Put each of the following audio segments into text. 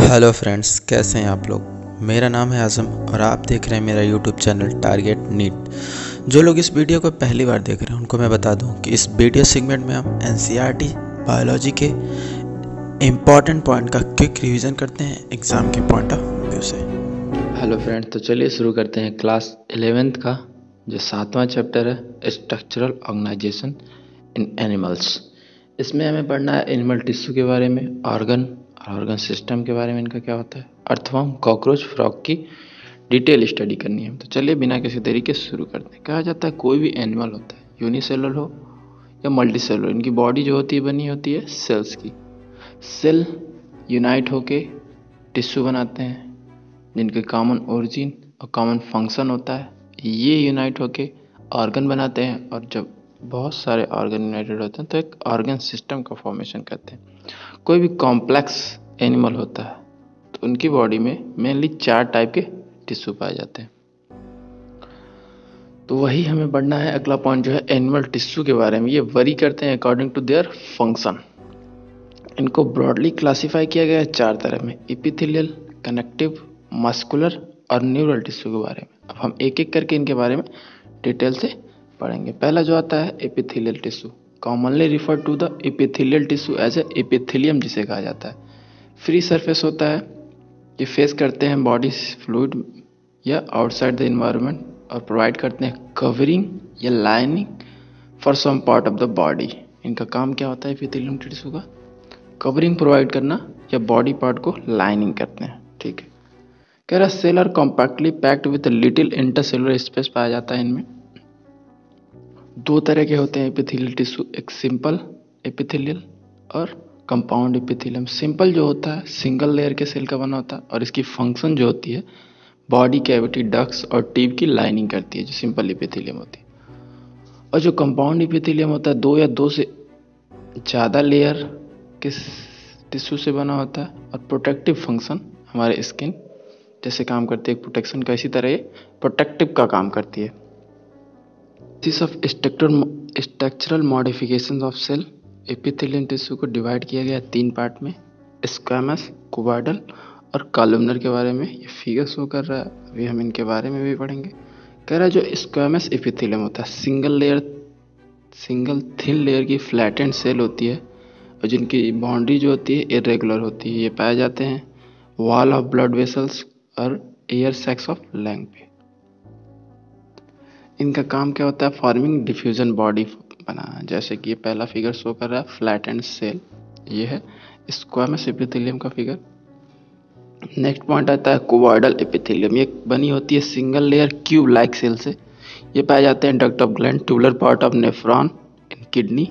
Hello friends, कैसे हैं आप लोग। मेरा नाम है आज़म और आप देख रहे हैं मेरा यूट्यूब चैनल टारगेट नीट। जो लोग इस वीडियो को पहली बार देख रहे हैं उनको मैं बता दूं कि इस वीडियो सेगमेंट में हम एनसीईआरटी बायोलॉजी के इम्पॉर्टेंट पॉइंट का क्विक रिवीजन करते हैं एग्ज़ाम के पॉइंट ऑफ व्यू से। हेलो फ्रेंड्स, तो चलिए शुरू करते हैं क्लास 11th का जो 7वां चैप्टर है, स्ट्रक्चरल ऑर्गेनाइजेशन इन एनिमल्स। इसमें हमें पढ़ना है एनिमल टिश्यू के बारे में, ऑर्गन सिस्टम के बारे में, इनका क्या होता है, अर्थवॉर्म, कॉकरोच, फ्रॉग की डिटेल स्टडी करनी है। तो चलिए बिना किसी तरीके शुरू करते हैं। कहा जाता है कोई भी एनिमल होता है, यूनिसेलुलर हो या मल्टीसेलुलर, इनकी बॉडी जो होती है बनी होती है सेल्स की। सेल यूनाइट होके टिश्यू बनाते हैं जिनके कॉमन ओरिजिन और कॉमन फंक्शन होता है। ये यूनाइट होके ऑर्गन बनाते हैं और जब बहुत सारे ऑर्गन यूनाइटेड होते हैं तो एक ऑर्गन सिस्टम का फॉर्मेशन करते हैं। कोई भी कॉम्प्लेक्स एनिमल होता है तो उनकी बॉडी में मेनली 4 टाइप के टिश्यू पाए जाते हैं। तो वही हमें पढ़ना है। अगला पॉइंट जो है एनिमल टिश्यू के बारे में, ये वरी करते हैं अकॉर्डिंग टू देयर फंक्शन। इनको ब्रॉडली क्लासीफाई किया गया है 4 तरह में, एपिथेलियल, कनेक्टिव, मस्कुलर और न्यूरल टिश्यू के बारे में। अब हम एक एक करके इनके बारे में डिटेल से पढ़ेंगे। पहला जो आता है epithelial tissue, commonly refer to the epithelial tissue as a epithelium जिसे कहा जाता है। फ्री सरफेस होता है, ये फेस करते हैं बॉडी फ्लूइड या आउटसाइड द इन्वायरमेंट और प्रोवाइड करते हैं कवरिंग या lining for some part of the body. इनका काम क्या होता है एपिथेलियम टिश्यू का, कवरिंग प्रोवाइड करना या बॉडी पार्ट को लाइनिंग करते हैं। ठीक है, कह रहा cell are compactly packed with little intercellular space पाया जाता है इनमें। 2 तरह के होते हैं एपिथेलियल टिश्यू, एक सिंपल एपिथेलियल और कंपाउंड एपिथेलियम। सिंपल जो होता है सिंगल लेयर के सेल का बना होता है और इसकी फंक्शन जो होती है बॉडी कैविटी, डक्ट्स और ट्यूब की लाइनिंग करती है, जो सिंपल एपिथेलियम होती है। और जो कंपाउंड एपिथेलियम होता है 2 या 2 से ज़्यादा लेयर के टिश्यू से बना होता है और प्रोटेक्टिव फंक्शन, हमारे स्किन जैसे काम करती है प्रोटेक्शन का, इसी तरह ये प्रोटेक्टिव का काम करती है। Of structural modification of cell. Epithelium tissue को डिवाइड किया गया 3 पार्ट में, स्क्वैमस, कोबाइडल और कॉलमनर। के बारे में ये फिगर शो कर रहा है, अभी हम इनके बारे में भी पढ़ेंगे। कह रहा है जो स्क्वैमस एपिथेलियम होता है सिंगल थिन लेयर की फ्लैटेंड सेल होती है और जिनकी बाउंड्री जो होती है इरेगुलर होती है। ये पाए जाते हैं वॉल ऑफ ब्लड वेसल्स और एयर सैक्स ऑफ लंग पे। इनका काम क्या होता है फॉर्मिंग डिफ्यूजन बॉडी बनाना, जैसे कि ये पहला फिगर शो कर रहा है फ्लैट एंड सेल, ये है स्क्वैमस एपिथेलियम का फिगर। नेक्स्ट पॉइंट आता है कोबाइडल एपिथेलियम, ये बनी होती है single layer cube like cell से। ये पाए जाते हैं duct of gland, tubular part of nephron and kidney.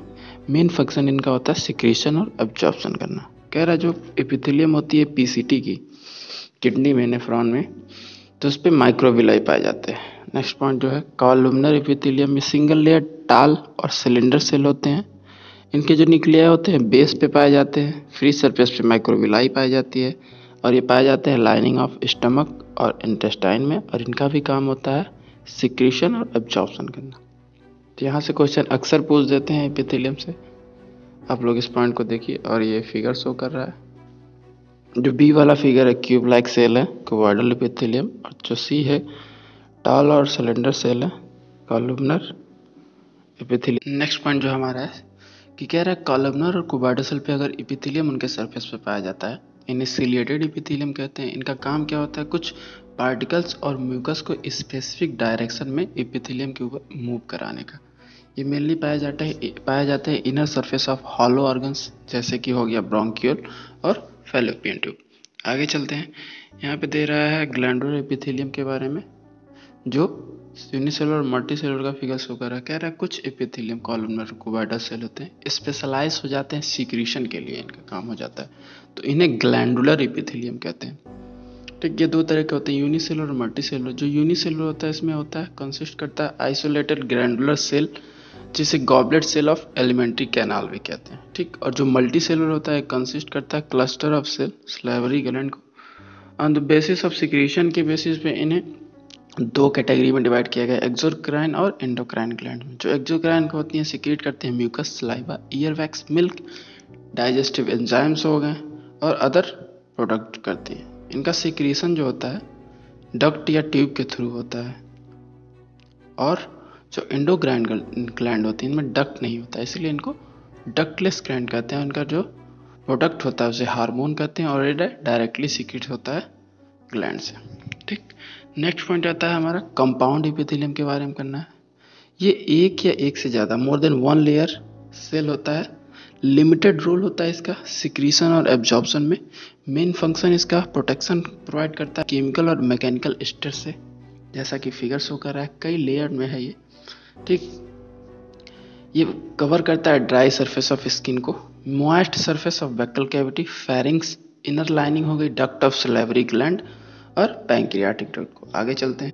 Main function इनका होता है सिक्रीशन और एब्जॉर्प्शन करना। कह रहा है जो एपिथेलियम होती है पीसीटी की, किडनी में, नेफ्रॉन में, तो उस पर माइक्रोविलाई पाए जाते हैं। नेक्स्ट पॉइंट जो है कॉलमनर एपिथेलियम में सिंगल लेयर टाल और सिलेंडर सेल होते हैं। इनके जो न्यूक्लिया होते हैं बेस पे पाए जाते हैं, फ्री सरफेस पे माइक्रोविलाई पाई जाती है और ये पाए जाते हैं लाइनिंग ऑफ स्टमक और इंटेस्टाइन में और इनका भी काम होता है सिक्रीशन और एब्जॉर्प्शन करना। तो यहाँ से क्वेश्चन अक्सर पूछ देते हैं एपिथेलियम से। आप लोग इस पॉइंट को देखिए और ये फिगर शो कर रहा है। जो बी वाला फिगर है क्यूब लाइक सेल है कोबाइडल एपिथेलियम और जो सी है टाल और सिलेंडर सेल है कॉलमनर एपिथेलियम। नेक्स्ट पॉइंट जो हमारा है कि कह रहा है कॉलमनर और कोबाइडल सेल पे अगर एपिथेलियम उनके सरफेस पे पाया जाता है, इन्हें सीलिएटेड एपिथेलियम कहते हैं। इनका काम क्या होता है कुछ पार्टिकल्स और म्यूकस को स्पेसिफिक डायरेक्शन में एपिथेलियम के ऊपर मूव कराने का। ये मेनली पाया जाता है inner surface of hollow organs, जैसे कि हो गया ब्रोंकियल और फैलोपियन ट्यूब। आगे चलते हैं, यहाँ पे दे रहा है ग्लैंडुलर एपिथेलियम के बारे में जो यूनिसेलुलर और मल्टीसेलुलर का फिगर शो कर रहा है। कह रहा है कुछ एपिथेलियम कॉलमनर कोबाइडल सेल होते हैं, स्पेशलाइज हो जाते हैं सीक्रीशन के लिए, इनका काम हो जाता है, तो इन्हें ग्लैंडुलर एपिथेलियम कहते हैं। ठीक, ये 2 तरह के होते हैं यूनिसेलुलर और मल्टीसेलुलर। जो यूनिसेलुलर होता है इसमें होता है कंसिस्ट करता है आइसोलेटेड ग्लैंडुलर सेल, जिसे goblet cell of alimentary canal भी कहते हैं। ठीक, और जो मल्टीसेलुलर होता है कंसिस्ट करता है cluster of cell salivary gland को। On the basis of secretion के बेसिस पे इन्हें 2 कैटेगरी में डिवाइड किया गया, एक्सोक्राइन और एंडोक्राइन ग्लैंड में। जो एक्सोक्राइन होती हैं सिक्रीट करते हैं mucus, saliva, ear wax, milk, digestive enzymes हो गए और अदर प्रोडक्ट करती है। इनका सिक्रीशन जो होता है डक्ट या ट्यूब के थ्रू होता है, और जो एंडोक्राइन ग्लैंड होती है इनमें डक्ट नहीं होता है, इसलिए इनको डक्टलेस ग्लैंड कहते हैं। इनका जो प्रोडक्ट होता है उसे हार्मोन कहते हैं और ये डायरेक्टली सीक्रेट होता है ग्लैंड से। ठीक, नेक्स्ट पॉइंट आता है हमारा कंपाउंड एपिथेलियम के बारे में करना है। ये एक या एक से ज़्यादा more than one layer cell होता है, लिमिटेड रोल होता है इसका सिक्रीशन और एब्जॉर्प्शन में। मेन फंक्शन इसका प्रोटेक्शन प्रोवाइड करता है केमिकल और मैकेनिकल स्ट्रेस से, जैसा कि फिगर शो कर रहा है कई लेयर में है ये। ठीक, ये कवर करता है ड्राई सरफेस ऑफ स्किन को, moist surface of buccal cavity, pharynx, inner lining हो गई, डक्ट ऑफ सलेवरी ग्लैंड और पैंक्रियाटिक डक्ट को। आगे चलते हैं,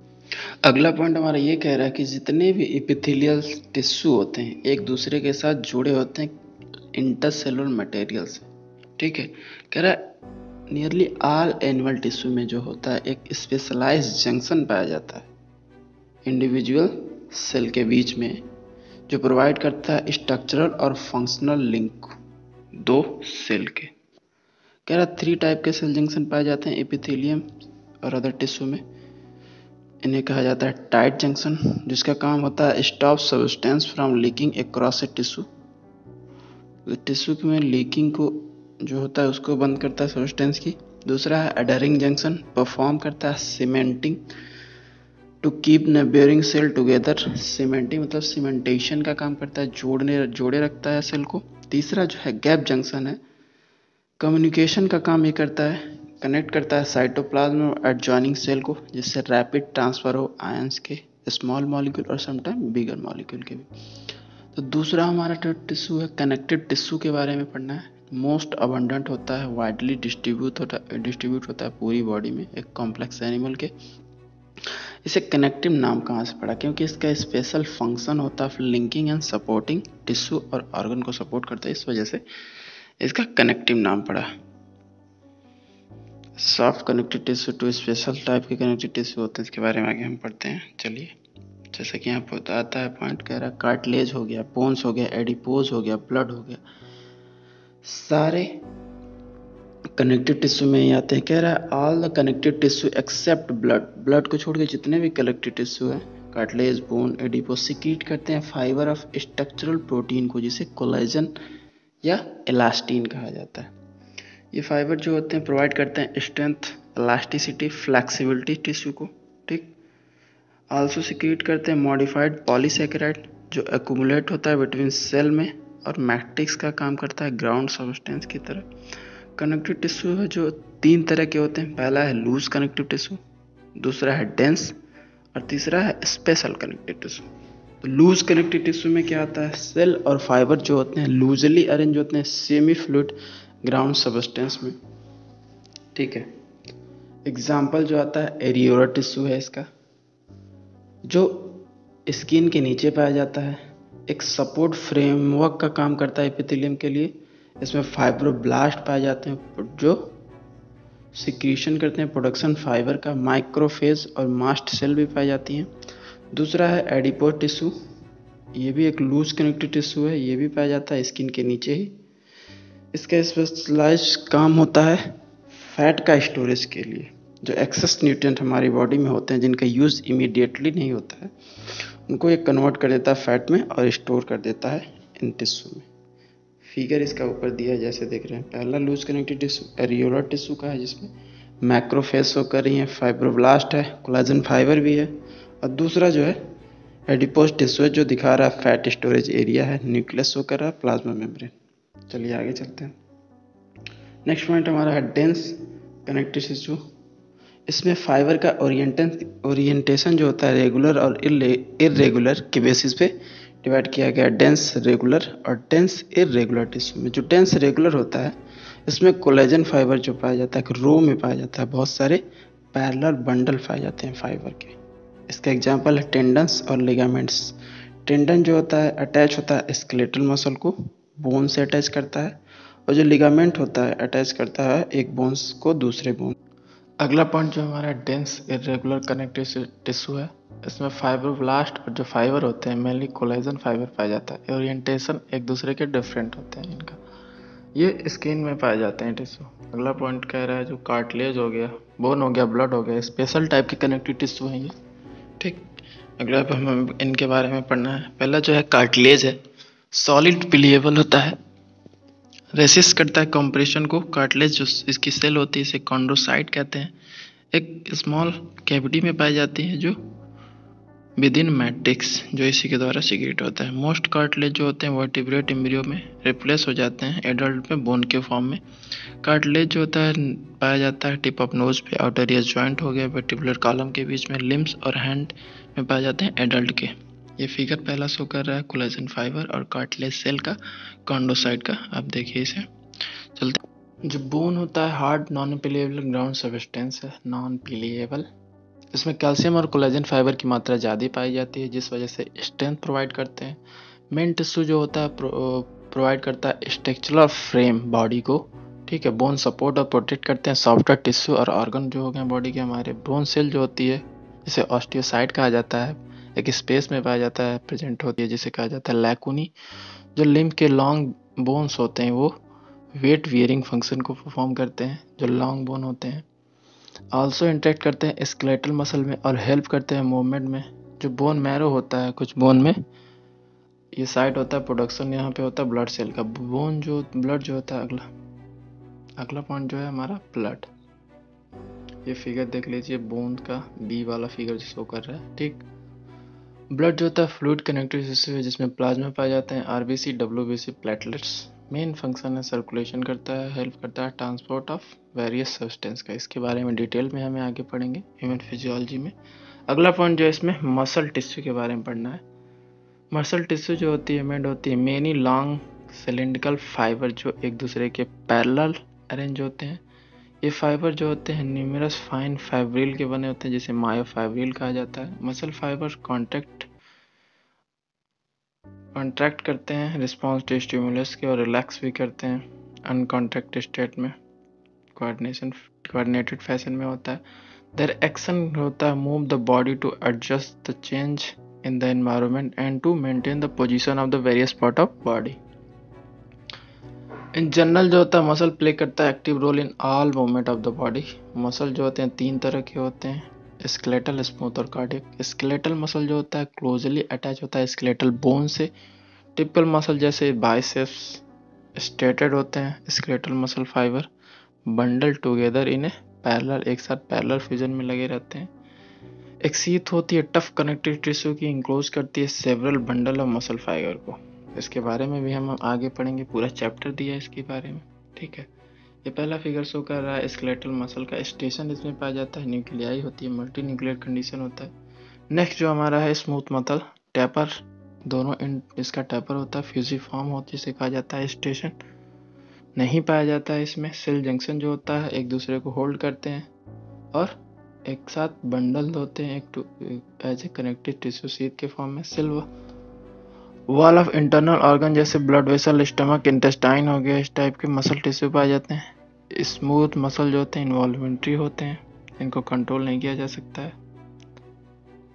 अगला पॉइंट हमारा ये कह रहा है कि जितने भी एपिथेलियल टिश्यू होते हैं एक दूसरे के साथ जुड़े होते हैं इंटरसेलुलर मटेरियल से। ठीक है, कह रहा है नियरली ऑल एनिमल टिश्यू में जो होता है एक स्पेशलाइज्ड जंक्शन पाया जाता है इंडिविजुअल सेल के बीच में, जो प्रोवाइड करता है स्ट्रक्चरल और फंक्शनल लिंक दो सेल के। कह रहा है 3 टाइप के सेल जंक्शन पाए जाते हैं एपिथेलियम और अदर टिश्यू में। इन्हें कहा जाता है टाइट जंक्शन, जिसका काम होता है stop substance from leaking across a tissue. Tissue में लीकिंग को जो होता है उसको बंद करता है सब्सटेंस की। दूसरा है अडरिंग जंक्शन, परफॉर्म करता है cementing to keep neighbouring cell together. Cementing मतलब सीमेंटेशन का काम करता है, जोड़े रखता है सेल को। तीसरा जो है गैप जंक्शन है, कम्युनिकेशन का काम ये करता है, कनेक्ट करता है साइटोप्लाज्म और एडजॉइनिंग सेल को, जिससे रैपिड ट्रांसफर हो आयंस के, स्मॉल मॉलिक्यूल और समटाइम बिगर मॉलिक्यूल के भी। तो दूसरा हमारा जो टिश्यू है कनेक्टिव टिश्यू के बारे में पढ़ना है। मोस्ट अबंडेंट होता है, वाइडली डिस्ट्रीब्यूट होता है पूरी बॉडी में एक कॉम्प्लेक्स एनिमल के। इसे कनेक्टिव नाम कहाँ से पड़ा? क्योंकि इसका स्पेशल फंक्शन होता है लिंकिंग एंड सपोर्टिंग टिश्यू और ऑर्गन को सपोर्ट करता है, इस वजह से इसका कनेक्टिव नाम पड़ा। Soft connective tissue two special type के कनेक्टिव टिश्यू होते हैं, इसके बारे में आगे हम पढ़ते हैं। चलिए, जैसा कि यहाँ पर आता है पॉइंट, कह रहा है कार्टिलेज हो गया, बोन्स हो गया, एडिपोज हो गया, ब्लड हो गया, सारे कनेक्टिव टिश्यू में ही आते हैं। कह रहा है all the connective tissue except blood, blood को छोड़ के जितने भी कनेक्टिव टिश्यू हैं कार्टिलेज, बोन, एडिपोज सिक्रीट करते हैं फाइबर ऑफ स्ट्रक्चरल प्रोटीन को, जिसे कोलेजन या एलास्टीन कहा जाता है। ये फाइबर जो होते हैं प्रोवाइड करते हैं स्ट्रेंथ, इलास्टिसिटी, फ्लैक्सिबिलिटी टिश्यू को। ठीक, आल्सो सिक्रीट करते हैं मॉडिफाइड पॉलीसेकेराइड, जो एक्यूमुलेट होता है बिटवीन सेल में और मैट्रिक्स का काम करता है ग्राउंड सब्सटेंस की तरह। कनेक्टिव टिश्यू है जो 3 तरह के होते हैं, पहला है लूज कनेक्टिव टिश्यू, दूसरा है डेंस और तीसरा है स्पेशल कनेक्टिव टिश्यू। तो लूज कनेक्टिव टिश्यू में क्या आता है? सेल और फाइबर जो होते हैं लूजली अरेंज होते हैं सेमी फ्लूइड ग्राउंड सबस्टेंस में। ठीक है, एग्जाम्पल जो आता है एरियोला टिश्यू है इसका, जो स्किन के नीचे पाया जाता है, एक सपोर्ट फ्रेमवर्क का काम करता है एपिथेलियम के लिए। इसमें फाइब्रोब्लास्ट पाए जाते हैं जो सिक्रीशन करते हैं प्रोडक्शन फाइबर का, माइक्रोफेज और मास्ट सेल भी पाई जाती हैं। दूसरा है एडिपोज टिश्यू, ये भी एक लूज कनेक्टिव टिश्यू है, ये भी पाया जाता है स्किन के नीचे ही। इसका स्पेशलाइज काम होता है फैट का स्टोरेज के लिए, जो एक्सेस न्यूट्रिएंट हमारी बॉडी में होते हैं जिनका यूज़ इमीडिएटली नहीं होता है, उनको ये कन्वर्ट कर देता है फैट में और स्टोर कर देता है इन टिश्यू में। फिगर इसका ऊपर दिया है जैसे देख रहे हैं। पहला loose connective tissue areolar tissue का है, जिसमें मैक्रोफेज शो कर रही है, फाइब्रोब्लास्ट है, कोलाजन फाइबर भी है, और दूसरा जो है एडिपोज टिश्यू है जो दिखा रहा है फैट स्टोरेज एरिया है, न्यूक्लियस शो कर रहा है, प्लाज्मा मेम्ब्रेन। चलिए आगे चलते हैं। नेक्स्ट पॉइंट हमारा है डेंस कनेक्टिव टिश्यू। इसमें फाइबर का ओरिएंटेशन जो होता है रेगुलर और इररेगुलर के बेसिस पे डिवाइड किया गया, डेंस रेगुलर और डेंस इररेगुलर टिश्यू में। जो डेंस रेगुलर होता है इसमें कोलेजन फाइबर जो पाया जाता है रो में पाया जाता है, बहुत सारे पैरेलल बंडल पाए जाते हैं फाइबर के। इसका एग्जाम्पल है टेंडन्स और लिगामेंट्स। टेंडन जो होता है अटैच होता है स्केलेटल मसल को, बोन से अटैच करता है, और जो लिगामेंट होता है अटैच करता है एक बोन्स को दूसरे बोन। अगला पॉइंट जो हमारा डेंस इरेगुलर कनेक्टिव टिश्यू है, इसमें फाइब्रोब्लास्ट और जो फाइबर होते हैं मेनली कोलेजन फाइबर पाया जाता है। ओरिएंटेशन एक दूसरे के डिफरेंट होते हैं इनका। ये स्किन में पाए जाते हैं टिश्यू। अगला पॉइंट कह रहा है जो कार्टिलेज हो गया, बोन हो गया, ब्लड हो गया, स्पेशल टाइप के कनेक्टिव टिश्यू हैं ये। ठीक, अगला पर हमें इनके बारे में पढ़ना है। पहला जो है कार्टिलेज है, सॉलिड प्लीएबल होता है, रेसिस्ट करता है कंप्रेशन को। कार्टिलेज जो इसकी सेल होती है इसे कॉन्ड्रोसाइट कहते हैं। एक स्मॉल कैविटी में पाई जाती है जो विदिन मैट्रिक्स जो इसी के द्वारा सीक्रेट होता है। मोस्ट कार्टिलेज जो होते हैं वर्टिब्रेट एम्ब्रियो में रिप्लेस हो जाते हैं एडल्ट में बोन के फॉर्म में। कार्टिलेज जो होता है पाया जाता है टिप ऑफ नोज पे, आउटर ईयर ज्वाइंट हो गया, वर्टिब्रल कॉलम के बीच में, लिम्स और हैंड में पाए जाते हैं एडल्ट के। ये फिगर पहला शो कर रहा है कोलेजन फाइबर और कार्टिलेज सेल का, कॉन्ड्रोसाइट का। आप देखिए इसे चलते। जो बोन होता है hard non pliable ground substance है, नॉन पीलिएबल। इसमें कैल्शियम और कोलेजन फाइबर की मात्रा ज़्यादा पाई जाती है जिस वजह से स्ट्रेंथ प्रोवाइड करते हैं। मेन टिश्यू जो होता है प्रोवाइड करता है स्ट्रक्चरल फ्रेम बॉडी को, ठीक है। बोन सपोर्ट और प्रोटेक्ट करते हैं। सॉफ्टवेयर टिश्यू और ऑर्गन जो हो गए बॉडी के हमारे, बोन सेल जो होती है इसे ऑस्टियोसाइट कहा जाता है, एक स्पेस में पाया जाता है, प्रेजेंट होती है जिसे कहा जाता है लैकुनी। जो लिम्ब के लॉन्ग बोन्स होते हैं वो वेट वियरिंग फंक्शन को परफॉर्म करते हैं, जो लॉन्ग बोन होते हैं। आल्सो इंटरेक्ट करते हैं स्केलेटल मसल में और हेल्प करते हैं मूवमेंट में। जो बोन मैरो होता है कुछ बोन में, ये साइट होता है प्रोडक्शन, यहाँ पे होता है ब्लड सेल का। बोन जो ब्लड जो होता है, अगला पॉइंट जो है हमारा ब्लड। ये फिगर देख लीजिए बोन का, बी वाला फिगर जो शो कर रहा है। ठीक, ब्लड जो होता है फ्लूइड कनेक्टिव टिश्यू है जिसमें प्लाज्मा पाए जाते हैं, RBC, WBC, platelets. Main function है सर्कुलेशन करता है, हेल्प करता है ट्रांसपोर्ट ऑफ वेरियस सब्सटेंस का। इसके बारे में डिटेल में हमें आगे पढ़ेंगे ह्यूमन फिजियोलॉजी में। अगला पॉइंट जो है इसमें मसल टिश्यू के बारे में पढ़ना है। मसल टिश्यू जो होती है मेड होती है मेनी लॉन्ग सिलेंड्रिकल फाइबर जो एक दूसरे के पैरेलल अरेंज होते हैं। ये फाइबर जो होते हैं न्यूमरस फाइन फाइब्रिल के बने होते हैं जिसे मायोफाइब्रिल कहा जाता है। मसल फाइबर कॉन्ट्रैक्ट करते हैं रिस्पॉन्स टू स्टिमुलस के और रिलैक्स भी करते हैं अनकॉन्ट्रैक्ट स्टेट में, कोऑर्डिनेटेड फैशन में होता है। देयर एक्शन होता है move the body to adjust the change in the environment and to maintain the position of the various part of body. In general जो होता है मसल प्ले करता है active role in all movement of the body. Muscle जो होते हैं तीन तरह के होते हैं, स्केलेटल, स्मूथ और कार्डियक। स्केलेटल मसल जो होता है क्लोजली अटैच होता है स्केलेटल बोन से। टिपिकल मसल जैसे बाइसेप्स स्टेटेड होते हैं। Skeletal muscle fibre bundle together in a parallel, एक साथ पैरेलल फ्यूजन में लगे रहते हैं। एक सीथ होती है टफ कनेक्टिव टिश्यू की, इंक्लोज करती है several bundle of muscle fibre को। इसके बारे में भी हम आगे पढ़ेंगे, पूरा चैप्टर दिया है इसके बारे में, ठीक है। ये पहला फिगर शो कर रहा है स्केलेटल मसल का स्टेशन, इसमें पाया जाता है न्यूक्लियाई होती है, मल्टी न्यूक्लियर कंडीशन होता है। नेक्स्ट जो हमारा है स्मूथ मसल, टैपर, दोनों एंड इसका टैपर होता है, फ्यूजीफॉर्म होती है, इसे कहा जाता है स्टेशन, नहीं पाया जाता है इसमें। सेल जंक्शन जो होता है एक दूसरे को होल्ड करते हैं और एक साथ बंडल होते हैं एक as a connective tissue sheath के फॉर्म में। सिल्वा वॉल ऑफ इंटरनल ऑर्गन जैसे ब्लड वेसल, स्टमक, इंटेस्टाइन हो गया, इस टाइप के मसल टिश्यू पाए जाते हैं। स्मूथ मसल जो होते हैं इन्वॉल्वेंट्री होते हैं, इनको कंट्रोल नहीं किया जा सकता है,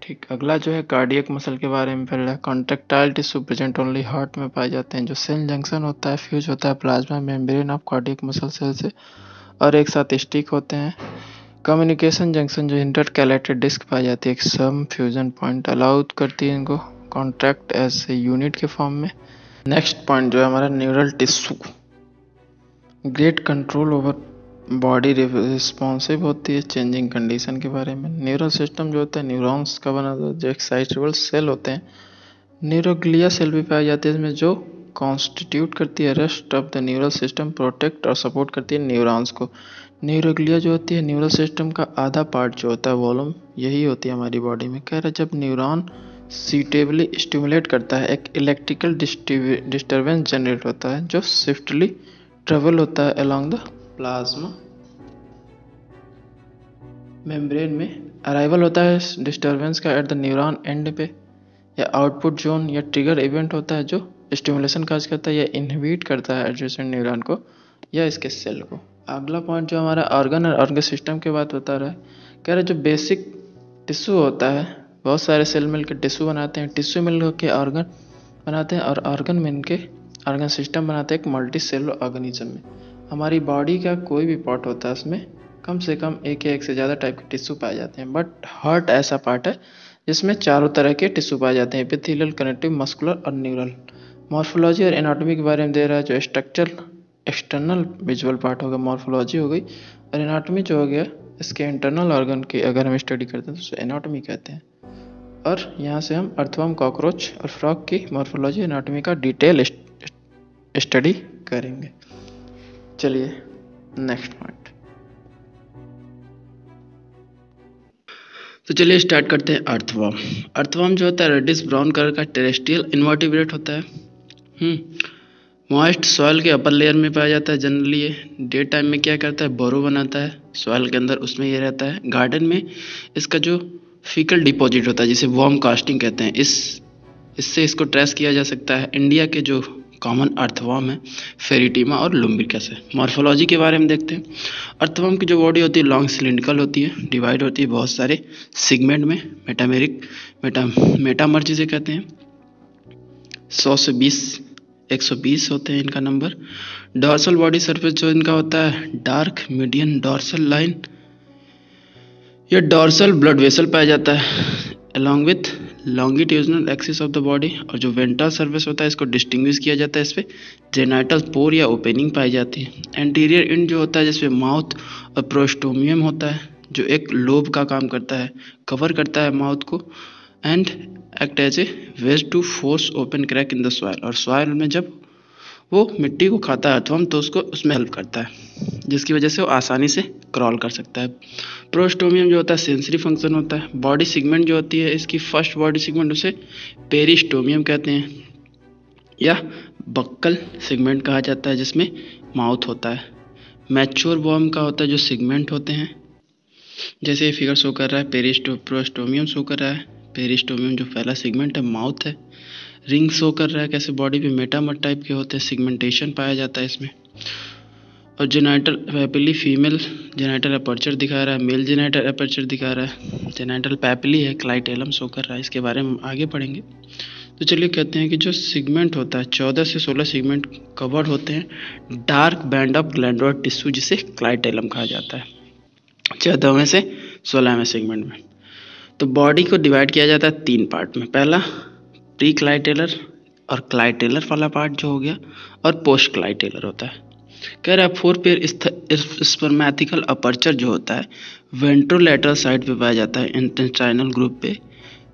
ठीक। अगला जो है कार्डियक मसल के बारे में पहला contractile tissue present only heart में पाए जाते हैं। जो सेल जंक्शन होता है फ्यूज होता है plasma membrane of cardiac muscle cell से और एक साथ स्टिक होते हैं। कम्युनिकेशन जंक्शन जो इंटरकैलेटेड डिस्क पाई जाती है, एक सम फ्यूजन पॉइंट अलाउ करती है इनको कॉन्ट्रैक्ट एज ए यूनिट के फॉर्म में। नेक्स्ट पॉइंट जो है हमारा neural tissue, great control over body responsive होती है चेंजिंग कंडीशन के बारे में। न्यूरल सिस्टम जो होता है न्यूरॉन्स का बना होता है जो एक्साइटेबल सेल होते हैं, न्यूरोग्लिया सेल भी पाए जाते हैं इसमें, जो कॉन्स्टिट्यूट करती है rest of the neural system, protect और सपोर्ट करती है न्यूरॉन्स को। न्यूरोग्लिया जो होती है न्यूरल सिस्टम का आधा पार्ट जो होता है वॉल्यूम, यही होती है हमारी बॉडी में। कह रहा है जब न्यूरॉन सीटेबली स्टिमुलेट करता है एक इलेक्ट्रिकल डिस्टर्बेंस जनरेट होता है जो स्विफ्टली ट्रेवल होता है अलोंग द प्लाज्मा मेम्ब्रेन में। अराइवल होता है डिस्टर्बेंस का एट द न्यूरॉन एंड पे, या आउटपुट जोन या ट्रिगर इवेंट होता है जो स्टिमुलेशन काज करता है या इनहिबिट करता है एडजेसेंट न्यूरॉन को या इसके सेल को। अगला पॉइंट जो हमारा ऑर्गन और ऑर्गन सिस्टम के बात बता रहा है। कह रहा है जो बेसिक टिश्यू होता है बहुत सारे सेल मिलकर टिश्यू बनाते हैं, टिश्यू मिल के ऑर्गन बनाते हैं और ऑर्गन में इनके ऑर्गन सिस्टम बनाता है एक मल्टी सेलुलर ऑर्गेनिज्म में। हमारी बॉडी का कोई भी पार्ट होता है उसमें कम से कम एक या एक से ज़्यादा टाइप के टिश्यू पाए जाते हैं, बट हार्ट ऐसा पार्ट है जिसमें चारों तरह के टिश्यू पाए जाते हैं, एपिथेलियल, कनेक्टिव, मस्कुलर और न्यूरल। मॉर्फोलॉजी और एनाटॉमी के बारे में दे रहा है, जो स्ट्रक्चर एक्सटर्नल विजुअल पार्ट होगा मॉर्फोलॉजी हो गई, और एनाटॉमी जो हो गया इसके इंटरनल ऑर्गन की अगर हम स्टडी करते हैं तो उसे एनाटॉमी कहते हैं। और यहाँ से हम अर्थवर्म, कॉकरोच और फ्रॉग की मॉर्फोलॉजी एनाटॉमी का डिटेल स्टडी करेंगे। चलिए नेक्स्ट पॉइंट, तो चलिए स्टार्ट करते हैं अर्थवर्म। अर्थवर्म जो होता है रेडिश ब्राउन कलर का टेरेस्ट्रियल इनवर्टिब्रेट होता है, मॉइस्ट सॉइल के अपर लेयर में पाया जाता है। जनरली ये डे टाइम में क्या करता है, बोरो बनाता है सॉइल के अंदर, उसमें ये रहता है। गार्डन में इसका जो फीकल डिपॉजिट होता है जिसे वॉर्म कास्टिंग कहते हैं, इससे इसको ट्रेस किया जा सकता है। इंडिया के जो कॉमन अर्थवर्म है फेरिटीमा और लुम्बिकस है। मॉर्फोलॉजी के बारे में देखते हैं, अर्थवर्म की जो बॉडी होती है लॉन्ग सिलिंड्रिकल होती है, डिवाइड होती है बहुत सारे सेगमेंट में, मेटामर्ज जिसे कहते हैं, 100 से 120 होते हैं इनका नंबर। डॉर्सल बॉडी सर्फेस जो इनका होता है डार्क मीडियम डॉर्सल लाइन, यह डॉर्सल ब्लड वेसल पाया जाता है along with longitudinal axis of the body. और जो वेंट्रल सर्फेस होता है इसको डिस्टिंग्विश किया जाता है, इस पर जेनाइटल पोर या ओपनिंग पाई जाती है। एंटीरियर इंड जो होता है जिसपे माउथ और प्रोस्टोमियम होता है जो एक लोब का काम करता है, कवर करता है माउथ को, and act as a wedge to force open crack in the soil. और सॉइल में जब वो मिट्टी को खाता है अर्थवर्म तो उसको उसमें हेल्प करता है, जिसकी वजह से वो आसानी से क्रॉल कर सकता है। प्रोस्टोमियम जो होता है सेंसरी फंक्शन होता है। बॉडी सेगमेंट जो होती है इसकी फर्स्ट बॉडी सेगमेंट उसे पेरिस्टोमियम कहते हैं या बक्कल सेगमेंट कहा जाता है, जिसमें माउथ होता है। मैच्योर वॉर्म का होता है जो सेगमेंट होते हैं, जैसे ये फिगर शो कर रहा है प्रोस्टोमियम शो कर रहा है, पेरिस्टोमियम जो पहला सेगमेंट है माउथ है। रिंग शो कर रहा है कैसे बॉडी पे मेटामर टाइप के होते हैं, सेगमेंटेशन पाया जाता है इसमें। और genital papillae female genital aperture दिखा रहा है, मेल जेनाइटल अपर्चर दिखा रहा है। जेनाइटल पैपिली है क्लाइटेलम शो कर रहा है, इसके बारे में आगे पढ़ेंगे। तो चलिए कहते हैं कि जो सेगमेंट होता है 14 से 16 सेगमेंट कवर्ड होते हैं dark band of glandular tissue जिसे क्लाइटेलम कहा जाता है, 14वें से 16वें सेगमेंट में। तो बॉडी को डिवाइड किया जाता है 3 पार्ट में, पहला प्री क्लाइटेलर और क्लाइटेलर वाला पार्ट जो हो गया, और पोस्ट क्लाइटेलर होता है। कह रहा है 4 पेयर स्पर्मेटिकल अपर्चर जो होता है वेंट्रोलेटरल साइड पे पाया जाता है इंटेस्टाइनल ग्रुप पे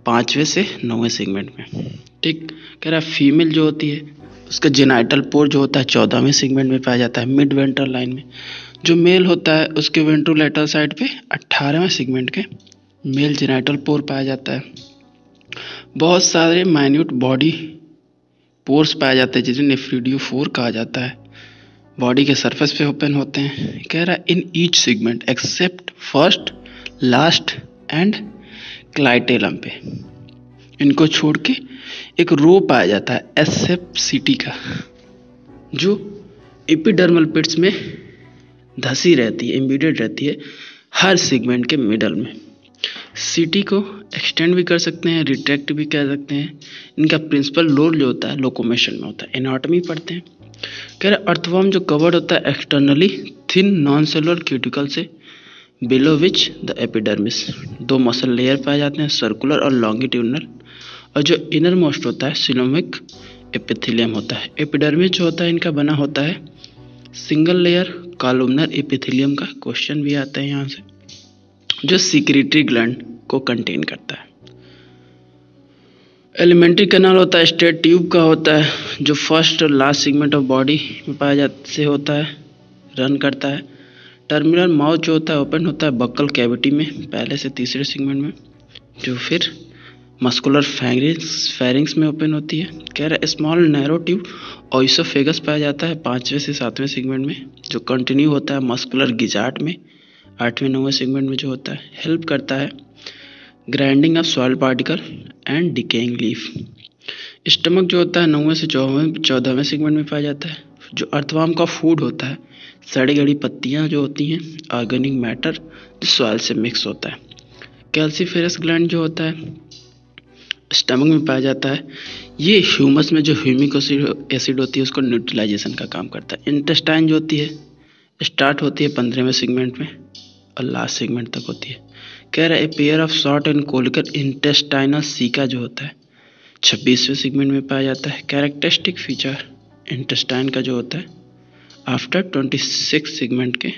5वें से 9वें सेगमेंट में, ठीक। कह रहा है फीमेल जो होती है उसका जेनाइटल पोर जो होता है 14वें सेगमेंट में पाया जाता है मिड वेंट्रल लाइन में। जो मेल होता है उसके वेंट्रोलेटरल साइड पे 18वें सेगमेंट के मेल जेनाइटल पोर पाया जाता है। बहुत सारे माइन्यूट बॉडी पोर्स पाए जाते हैं जिन्हें नेफ्रिडियोफोर कहा जाता है, बॉडी के सरफेस पे ओपन होते हैं। कह रहा है in each segment except first, last and clitellum पे, इनको छोड़ के एक रो पाया जाता है एसेप्सिटी का जो एपिडर्मल पिट्स में धसी रहती है, एम्बेडेड रहती है हर सेगमेंट के मिडल में। सिटी को एक्सटेंड भी कर सकते हैं, रिट्रैक्ट भी कर सकते हैं। इनका प्रिंसिपल रोल जो होता है लोकोमोशन में होता है। एनाटॉमी पढ़ते हैं, कह रहे अर्थवर्म जो कवर्ड होता है externally thin non cellular cuticle से below which the epidermis, 2 muscle layer पाए जाते हैं सर्कुलर और लॉन्गिट्यूडनल। और जो इनर मोस्ट होता है सिलोमिक एपिथेलियम होता है। एपिडर्मिस जो होता है इनका बना होता है सिंगल लेयर कॉलमनर एपिथेलियम का, क्वेश्चन भी आता है यहाँ से, जो सीक्रेटरी ग्लैंड को कंटेन करता है। एलिमेंट्री कैनाल होता है स्ट्रेट ट्यूब का होता है जो फर्स्ट और लास्ट सेगमेंट ऑफ बॉडी में पाया जाता से होता है, रन करता है। टर्मिनल माउथ जो होता है ओपन होता है बक्कल कैविटी में 1 से 3 सेगमेंट में, जो फिर मस्कुलर फेरिंग्स में ओपन होती है। कह रहा है स्मॉल नैरो ट्यूब और इसोफेगस पाया जाता है 5वें से 7वें सेगमेंट में, जो कंटिन्यू होता है मस्कुलर गिजार्ट में 8वें 9वें सेगमेंट में जो होता है। हेल्प करता है grinding of soil particle and decaying leaf. Stomach जो होता है 9वें से 14वें सेगमेंट में पाया जाता है। जो अर्थवर्म का फूड होता है सड़ी गली पत्तियां जो होती हैं, ऑर्गेनिक मैटर जो सॉइल से मिक्स होता है। कैल्सीफेरस ग्लैंड जो होता है स्टमक में पाया जाता है। ये ह्यूमस में जो ह्यूमिक एसिड होती है उसको न्यूट्रलाइजेशन का काम करता है। इंटेस्टाइन जो होती है स्टार्ट होती है 15वें सेगमेंट में और लास्ट सेगमेंट तक होती है। कह रहा है pair of short and conical intestinal caeca जो होता है 26वें सेगमेंट में पाया जाता है। कैरेक्टरिस्टिक फीचर इंटेस्टाइन का जो होता है आफ्टर 26 सेगमेंट के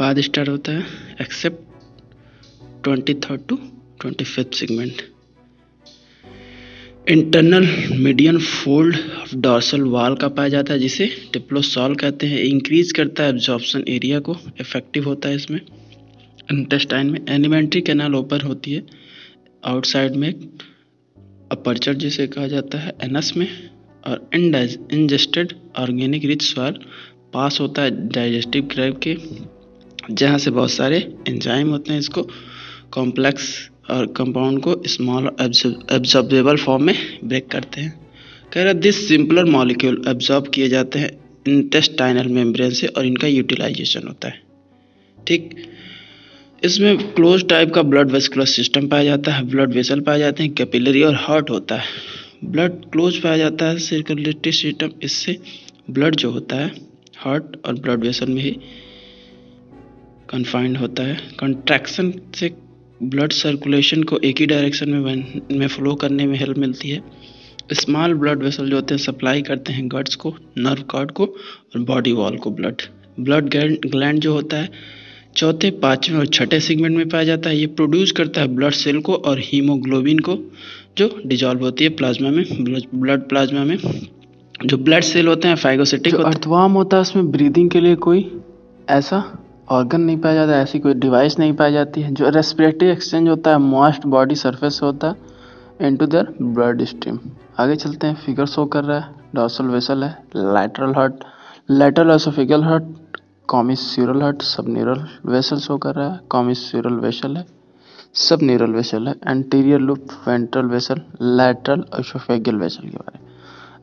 बाद स्टार्ट होता है except 23rd to 25th segment. Internal median fold of dorsal wall का पाया जाता है जिसे टिप्लोसॉल कहते हैं। इंक्रीज करता है एब्जॉर्प्शन एरिया को, इफेक्टिव होता है इसमें। इंटेस्टाइन में एलिमेंट्री कैनाल ओपन होती है, आउटसाइड में अपर्चर जिसे कहा जाता है एनस में, और ingested organic rich soil pass होता है डाइजेस्टिव ट्रैक्ट के, जहाँ से बहुत सारे एंजाइम होते हैं। इसको कॉम्प्लेक्स और कंपाउंड को स्मॉल एब्जॉर्बेबल फॉर्म में ब्रेक करते हैं। कह रहा दिस सिंपलर मॉलिक्यूल एब्जॉर्ब किए जाते हैं इंटेस्टाइनल मेम्ब्रेन से और इनका यूटिलाइजेशन होता है। ठीक, इसमें क्लोज टाइप का ब्लड वेस्कुलर सिस्टम पाया जाता है। ब्लड वेसल पाए जाते हैं, कैपिलरी और हार्ट होता है। ब्लड क्लोज पाया जाता है सर्कुलेटरी सिस्टम, इससे ब्लड जो होता है हार्ट और ब्लड वेसल में ही कन्फाइंड होता है। कंट्रैक्शन से ब्लड सर्कुलेशन को एक ही डायरेक्शन में फ्लो करने में हेल्प मिलती है। स्मॉल ब्लड वेसल जो होते हैं सप्लाई करते हैं गट्स को, नर्व कॉर्ड को और बॉडी वॉल को ब्लड। ब्लड ग्लैंड जो होता है 4th, 5वें और 6ठे सेगमेंट में पाया जाता है। ये प्रोड्यूस करता है ब्लड सेल को और हीमोग्लोबिन को जो डिजॉल्व होती है प्लाज्मा में, ब्लड प्लाज्मा में। जो ब्लड सेल होते हैं फाइगोसिटिक अर्थवार्म होता है। उसमें ब्रीदिंग के लिए कोई ऐसा ऑर्गन नहीं पाया जाता, ऐसी कोई डिवाइस नहीं पाई जाती है। जो रेस्पिरेटरी एक्सचेंज होता है मॉइस्ट बॉडी सरफेस होता है इनटू देयर ब्लड स्ट्रीम। आगे चलते हैं, फिगर शो कर रहा है डॉर्सल वेसल है, lateral heart, lateral oesophageal heart, commissural heart, subneural vessel show कर रहा है, कॉमिस्यूरल वेसल है, सबन्यूरल वेसल है, anterior loop, ventral vessel, lateral oesophageal vessel के बारे में।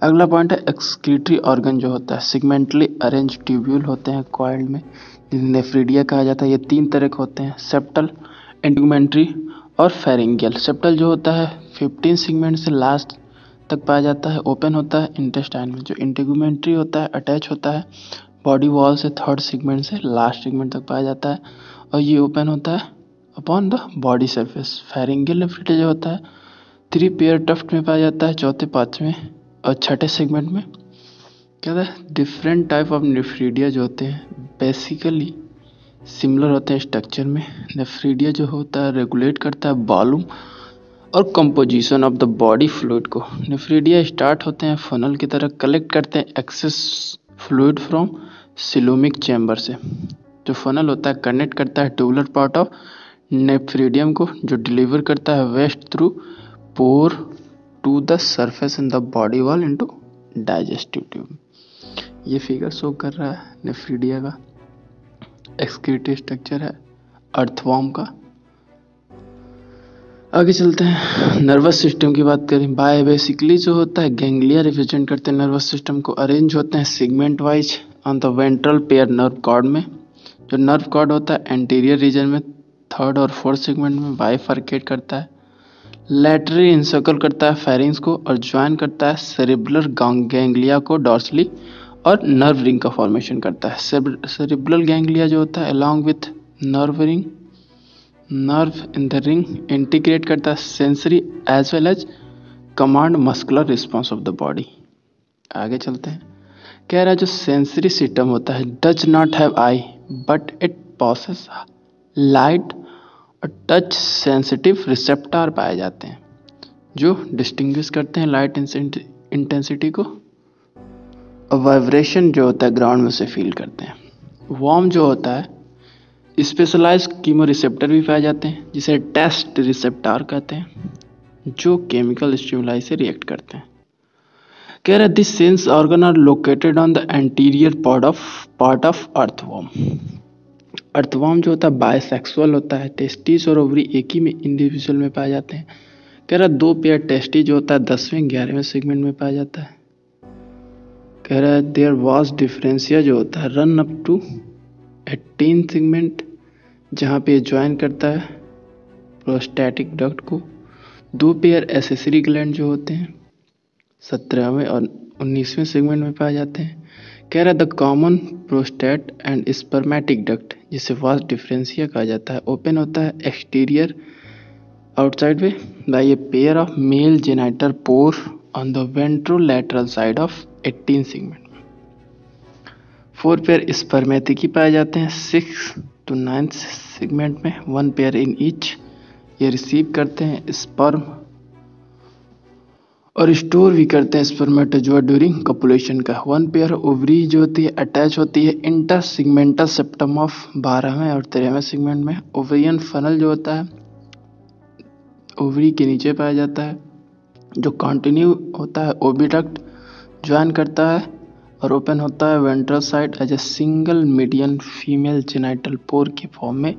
अगला पॉइंट है एक्सक्रीटरी ऑर्गन जो होता है सेगमेंटली अरेंज ट्यूब्यूल होते हैं कॉइल्ड में, जिन्हें नेफ्रीडिया कहा जाता है। ये 3 तरह के होते हैं, सेप्टल, एंडोमेट्री और फेरिंगियल। सेप्टल जो होता है 15 सेगमेंट से लास्ट तक पाया जाता है, ओपन होता है इंटेस्टाइन में। जो एंडोमेट्री होता है अटैच होता है बॉडी वॉल से 3rd सेगमेंट से लास्ट सेगमेंट तक पाया जाता है और ये ओपन होता है upon the body surface. Pharyngeal nephridia जो होता है 3 पेयर टफ्ट में पाया जाता है 4th, 5वें और 6ठे सेगमेंट में। क्या है डिफरेंट टाइप ऑफ नेफ्रीडिया जो होते हैं बेसिकली सिमिलर होते हैं स्ट्रक्चर में। नेफ्रीडिया जो होता है रेगुलेट करता है वॉल्यूम और composition of the body fluid को। नेफ्रीडिया स्टार्ट होते हैं फनल की तरह, कलेक्ट करते हैं excess fluid from coelomic chamber से। जो फनल होता है कनेक्ट करता है ट्यूबुलर पार्ट ऑफ नेफ्रीडियम को, जो डिलीवर करता है waste through pore to the surface in the body wall into digestive tube. ये फिगर शो कर रहा है नेफ्रीडिया का। एक्सक्रीटरी स्ट्रक्चर है अर्थवॉर्म का। आगे चलते हैं, नर्वस सिस्टम की बात करें। बाय बेसिकली जो होता है गैंग्लिया रिप्रेजेंट करते हैं नर्वस सिस्टम को, अरेंज होते हैं segment wise on the ventral pair nerve cord में। जो नर्व कॉर्ड होता है एंटीरियर रीजन में 3rd और 4th सेगमेंट में बाइफरकेट करता है। लैटरली इंसर्कल करता है फेरिंग्स को और ज्वाइन करता है सेरिब्रल गैंग्लिया को डॉर्सली और नर्व रिंग का फॉर्मेशन करता है। सेरिब्रल गैंग्लिया जो होता है along with nerve ring, nerve in the ring integrate करता है sensory as well as command muscular response of the body. आगे चलते हैं, कह रहा है जो सेंसरी सिस्टम होता है does not have eye but it possess light और टच सेंसिटिव रिसेप्टर पाए जाते हैं, जो डिस्टिंग्विश करते हैं लाइट इंटेंसिटी को और वाइब्रेशन जो होता है ग्राउंड में उसे फील करते हैं। वॉर्म जो होता है स्पेशलाइज्ड कीमो रिसेप्टर भी पाए जाते हैं जिसे टेस्ट रिसेप्टर कहते हैं, जो केमिकल स्टिमुलाई से रिएक्ट करते हैं। कह रहे this sense organ are located on the anterior part of earthworm. Earthworm जो होता है बायसेक्सुअल होता है, टेस्टिस और ओवरी एक ही में इंडिविजुअल में पाए जाते हैं। कह रहा 2 पेयर टेस्टिस जो होता है 10वें, 11वें सेगमेंट में पाया जाता है। कह रहा है देयर वाज डिफरेंशिया जो होता है रन अप टू 18 सेगमेंट, जहाँ पे ज्वाइन करता है प्रोस्टेटिक डक्ट को, दो पेयर एसेसरी ग्लैंड जो होते हैं 17वें और 19वें सेगमेंट में पाए जाते हैं। कह रहा है the common prostate and spermatic duct जिसे वास डिफरेंसिया कहा जाता है ओपन होता है exterior outside way by a pair of male genital pore on the ventrolateral side of 18 segment में। 4 पेयर स्पर्मेटिकी पाए जाते हैं 6 to 9 सेगमेंट में, 1 पेयर इन ईच। ये रिसीव करते हैं स्पर्म और स्टोर भी करते हैं स्पर्मेटोजोआ ड्यूरिंग कॉपुलेशन का। 1 पेयर ओवरी जो होती है अटैच होती है इंटर सेगमेंटल सेप्टम ऑफ 12वें और 13वें सेगमेंट में। ओवरियन फनल जो होता है ओवरी के नीचे पाया जाता है जो कंटिन्यू होता है ओबीडक्ट ज्वाइन करता है और ओपन होता है ventral side as a single median female genital pore के फॉर्म में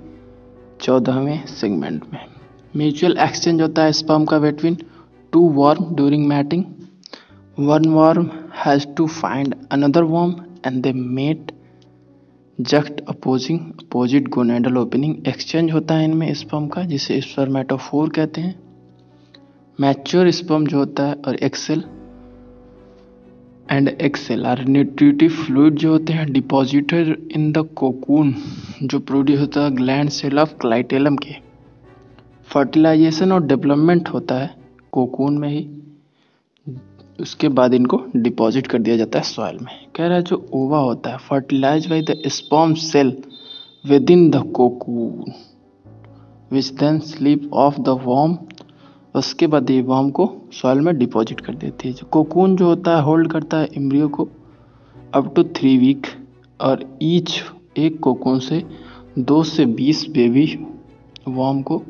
14वें सेगमेंट में। म्यूचुअल एक्सचेंज होता है स्पर्म का between 2 worm during mating. 1 worm has to find another worm and they mate just opposite gonadal opening. Exchange होता है इनमें स्पर्म का जिसे स्पर्मेटोफोर कहते हैं। मैच्योर स्पर्म जो होता है और Excel and Excel are nutritive fluid जो होते हैं डिपॉजिटेड इन द कोकून जो प्रोड्यूस होता है ग्लैंड सेल ऑफ क्लाइटेलम के। फर्टिलाइजेशन और डेवलपमेंट होता है कोकून में ही, उसके बाद इनको डिपॉजिट कर दिया जाता है सॉइल में। कह रहा है जो ओवा होता है fertilise by the sperm cell within the cocoon which then slip off the worm, उसके बाद ये वॉर्म को सॉइल में डिपॉजिट कर देती है। जो कोकून जो होता है होल्ड करता है एम्ब्रियो को अप टू 3 वीक और ईच एक कोकून से 2 से 20 बेबी वॉर्म को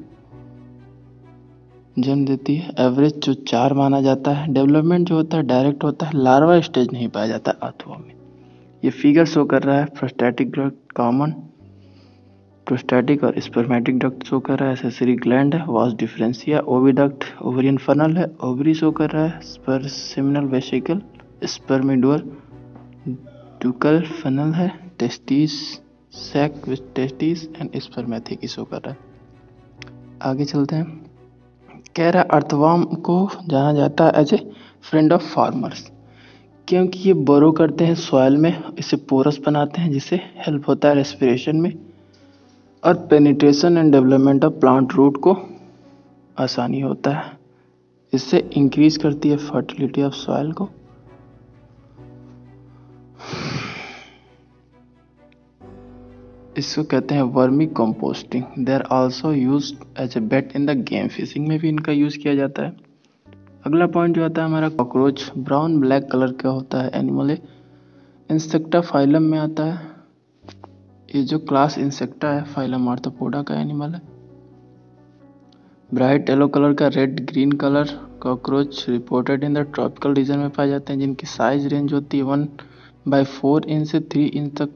जन्म देती है। एवरेज जो 4 माना जाता है। डेवलपमेंट जो होता है डायरेक्ट होता है, लार्वा स्टेज नहीं पाया जाता अथवा में। ये फिगर शो कर रहा है प्रोस्टेटिक डक्ट, कॉमन प्रोस्टेटिक और स्पर्मेटिक डक्ट शो कर रहा है। एसेसरी ग्लैंड है, vas deferentia, oviduct, ovarian funnel है, ओवरी शो कर रहा है, seminal vesicle, spermiducal funnel है, testis sac with testis and spermathecae show कर रहा है। आगे चलते हैं। कह रहा अर्थवॉर्म को जाना जाता है as a friend of farmers क्योंकि ये बोरो करते हैं सॉइल में, इसे पोरस बनाते हैं जिसे हेल्प होता है रेस्पिरेशन में और penetration and development of plant root को आसानी होता है। इससे इंक्रीज करती है फर्टिलिटी ऑफ सॉइल को। इसको कहते हैं vermicomposting. They are also used as a bait in the game fishing में भी इनका यूज़ किया जाता है। अगला पॉइंट जो आता है हमारा कॉकरोच, ब्राउन ब्लैक कलर का होता है एनिमल, इंसेक्टा फाइलम में आता है। ये जो क्लास इंसेक्टा है फाइलम आर्थ्रोपोडा का एनिमल है। ब्राइट येलो कलर का red green colour cockroach reported in the tropical region में पाए जाते हैं जिनकी साइज रेंज होती है 1/4 इंच से 3 इंच तक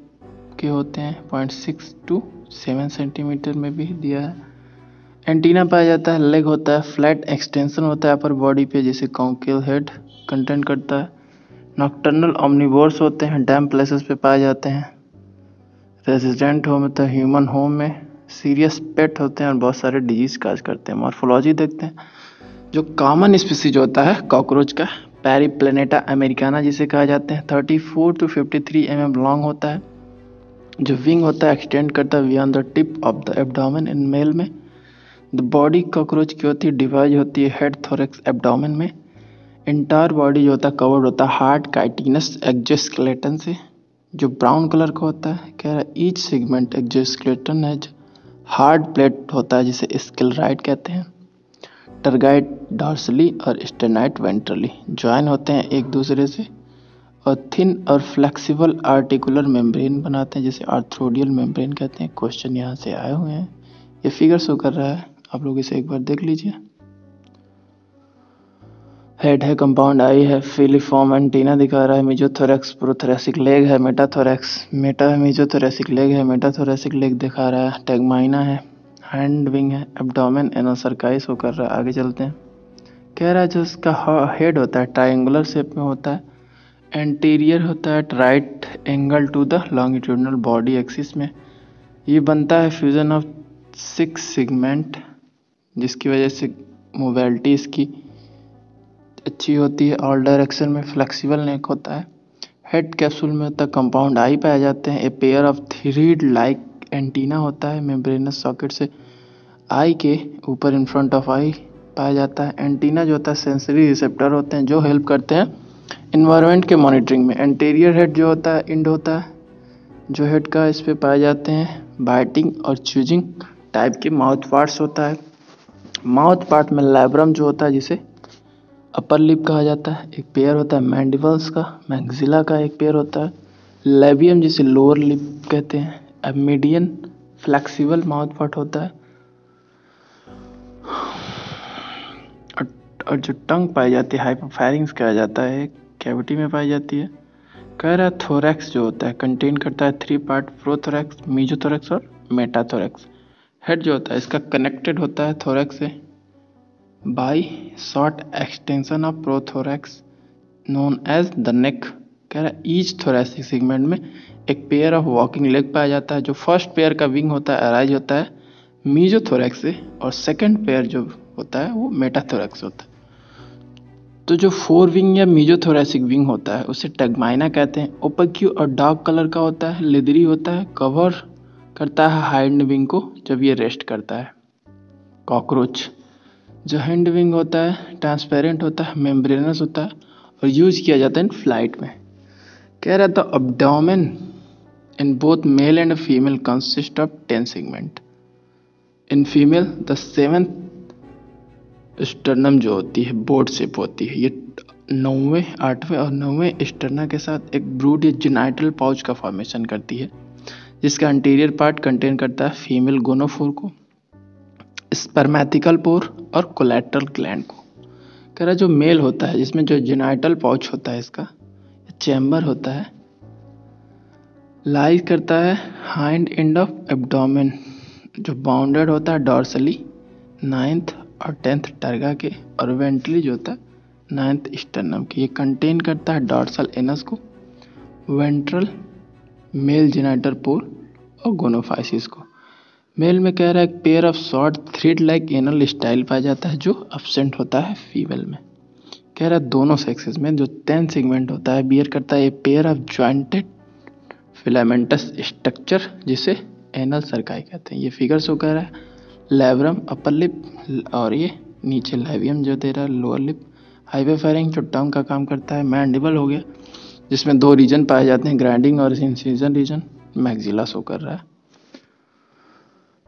के होते हैं। 0.6 to 7 सेंटीमीटर में भी दिया है। एंटीना पाया जाता है, लेग होता है, फ्लैट एक्सटेंशन होता है अपर बॉडी पे जिसे कॉन्केव हेड कंटेंट करता है। नॉक्टर्नल ओमनिवोर्स होते हैं, डैम प्लेसेस पे पाए जाते हैं, रेजिडेंट होम होता है ह्यूमन होम में, सीरियस पेट होते हैं और बहुत सारे डिजीज काज करते हैं। मॉर्फोलॉजी देखते हैं। जो कॉमन स्पीसीज होता है कॉकरोच का पेरीप्लेनेटा अमेरिकाना जिसे कहा जाते हैं 34 to 53 mm लॉन्ग होता है। जो विंग होता है एक्सटेंड करता है beyond the tip of the abdomen in male में। द बॉडी कॉकरोच की होती है डिवाइड होती है हेड थोरैक्स एब्डोमेन में। इंटायर बॉडी जो होता है कवर्ड होता है हार्ट काइटिनस एक्सोस्केलेटन से जो ब्राउन कलर का होता है। कह रहा है ईच सेगमेंट एक्सोस्केलेटन है हार्ड प्लेट होता है जिसे स्केलराइट कहते हैं। टर्गाइट डॉर्सली और स्टेनाइट वेंट्रली ज्वाइन होते हैं एक दूसरे से और थिन और फ्लेक्सिबल आर्टिकुलर मेम्ब्रेन बनाते हैं जिसे आर्थ्रोडियल मेम्ब्रेन कहते हैं। क्वेश्चन यहाँ से आए हुए हैं। ये फिगर शो कर रहा है, आप लोग इसे एक बार देख लीजिए। हेड है, कंपाउंड आई है, फिलीफॉर्म एंटीना दिखा रहा है, मेजोथोरैक्स प्रोथोरैसिक लेग है, मेटाथोरैक्स मेजोथोरैसिक लेग है, मेटाथोरैसिक लेग दिखा रहा है, टैगमाइना है, हैंड विंग है, एब्डोमेन एनोसर्काई शो कर रहा है। आगे चलते हैं। कह रहा है जो इसका हेड होता है ट्राइंगुलर शेप में होता है, एंटीरियर होता है right angle to the longitudinal body axis में। ये बनता है फ्यूज़न ऑफ 6 सेगमेंट जिसकी वजह से मोबिलिटी इसकी अच्छी होती है और डायरेक्शन में फ्लेक्सिबल नेक होता है। हेड कैप्सूल में होता है कंपाउंड आई पाए जाते हैं। A pair of thread like antenna होता है मेम्ब्रेनस सॉकेट से आई के ऊपर इन फ्रंट ऑफ आई पाया जाता है। एंटीना जो होता है सेंसरी रिसेप्टर होते हैं जो हेल्प करते हैं इन्वायरमेंट के मॉनिटरिंग में। एंटीरियर हेड जो होता है इंड होता है जो हेड का, इस पे पाए जाते हैं बाइटिंग और चूजिंग टाइप के माउथ पार्ट्स होता है। माउथ पार्ट में लैब्रम जो होता है जिसे अपर लिप कहा जाता है एक पेयर होता है। मैंडिबल्स का मैक्सिला का एक पेयर होता है। लेबियम जिसे लोअर लिप कहते हैं। अब मीडियन फ्लेक्सिबल माउथ पार्ट होता है। और जो टंग पाई जाती है हाइपोफैरिंग्स कहा जाता है, कैविटी में पाई जाती है। कह रहा है थोरैक्स जो होता है कंटेन करता है थ्री पार्ट, प्रोथोरैक्स, मीजोथोरैक्स और मेटाथोरैक्स। हेड जो होता है इसका कनेक्टेड होता है थोरैक्स से by short extension of prothorax known as the neck. कह रहा है ईच थोरैसिक सेगमेंट में एक पेयर ऑफ वॉकिंग लेग पाया जाता है। जो फर्स्ट पेयर का विंग होता है अराइज होता है मीजोथोरैक्स से और सेकेंड पेयर जो होता है वो मेटाथोरैक्स होता है। तो जो फोर विंग या मीजोथोरैसिक विंग होता है उसे टैगमाइना कहते हैं। ओपेक्यू और डार्क कलर का होता है, लेदरी होता है, कवर करता है हाइंड विंग को जब ये रेस्ट करता है। कॉकरोच जो हैंड विंग होता है ट्रांसपेरेंट होता है, मेम्ब्रेनस होता है और यूज किया जाता है इन फ्लाइट में। कह रहा था abdomen in both male and female consist of 10 segment. In female the 7th sternum जो होती है बोर्ड शेप होती है। ये 8वें और 9वें स्टर्ना के साथ एक ब्रूड या जेनाइटल पाउच का फॉर्मेशन करती है जिसका इंटीरियर पार्ट कंटेन करता है फीमेल गोनोफोर को, स्पर्मेटिकल पोर और कोलैटरल ग्लैंड को। कह रहा जो मेल होता है जिसमें जो जेनाइटल पाउच होता है इसका चैम्बर होता है लाइज करता है हाइंड एंड ऑफ एब्डोमेन जो बाउंडेड होता है डॉर्सली 9th और 10th टर्गा के और वेंट्रली जो होता है 9th स्टर्नम की। ये कंटेन करता है डॉर्सल एनस को, वेंट्रल मेल जेनाइटल पोर और गोनोफाइसिस को। मेल में कह रहा है एक pair of short thread like anal style पाया जाता है जो एब्सेंट होता है फीमेल में। कह रहा है दोनों सेक्सेस में जो 10 सेगमेंट होता है बियर करता है a pair of jointed filamentous structure जिसे एनल सरकाई कहते हैं। ये फिगर शो कह रहा है लेब्रम अपर लिप और ये नीचे लेबियम जो दे रहा है लोअर लिप। हाइपोफैरिंग जो टंग का काम करता है। मैंडिबल हो गया जिसमें 2 रीजन पाए जाते हैं ग्राइंडिंग और इंसिजन रीजन। मैक्सिला शो कर रहा है।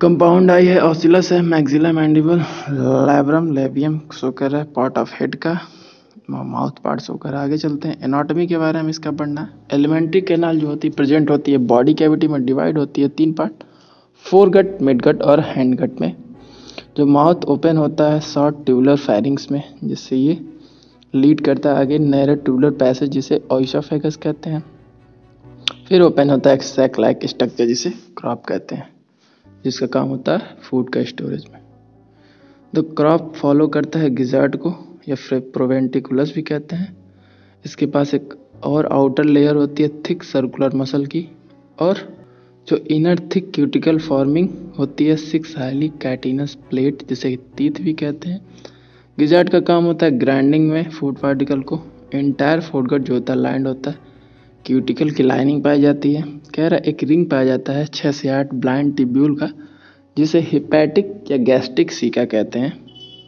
कंपाउंड आई है ऑसिलस है maxilla mandible labrum labium show कर रहा है। पार्ट ऑफ हेड का माउथ पार्ट शो कर रहा है। आगे चलते हैं एनाटॉमी के बारे में इसका पढ़ना है। एलिमेंट्री कैनाल जो होती है प्रेजेंट होती है बॉडी कैविटी में, डिवाइड होती है 3 पार्ट फोरगट मिडगट और हैंडगट में। जो माउथ ओपन होता है शॉर्ट ट्यूबुलर फेरिंग्स में जिससे ये लीड करता है आगे नैरो ट्यूबुलर पैसेज जिसे ओइसोफेगस कहते हैं। फिर ओपन होता है एक सैक लाइक स्ट्रक्चर जिसे क्रॉप कहते हैं जिसका काम होता है फूड का स्टोरेज में। तो क्रॉप फॉलो करता है गिजार्ड को या फिर प्रोवेंटिकुलस भी कहते हैं। इसके पास एक और आउटर लेयर होती है थिक सर्कुलर मसल की और जो इनर थिक क्यूटिकल फॉर्मिंग होती है 6 हाईली कैटिनस प्लेट जिसे टीथ भी कहते हैं। गिजार्ड का काम होता है ग्राइंडिंग में फूड पार्टिकल को। एंटायर फोडगट जो होता है लाइंड होता है, क्यूटिकल की लाइनिंग पाई जाती है। कह रहा है एक रिंग पाया जाता है 6 से 8 ब्लाइंड टिब्यूल का जिसे हिपैटिक या गैस्ट्रिक सीका कहते हैं।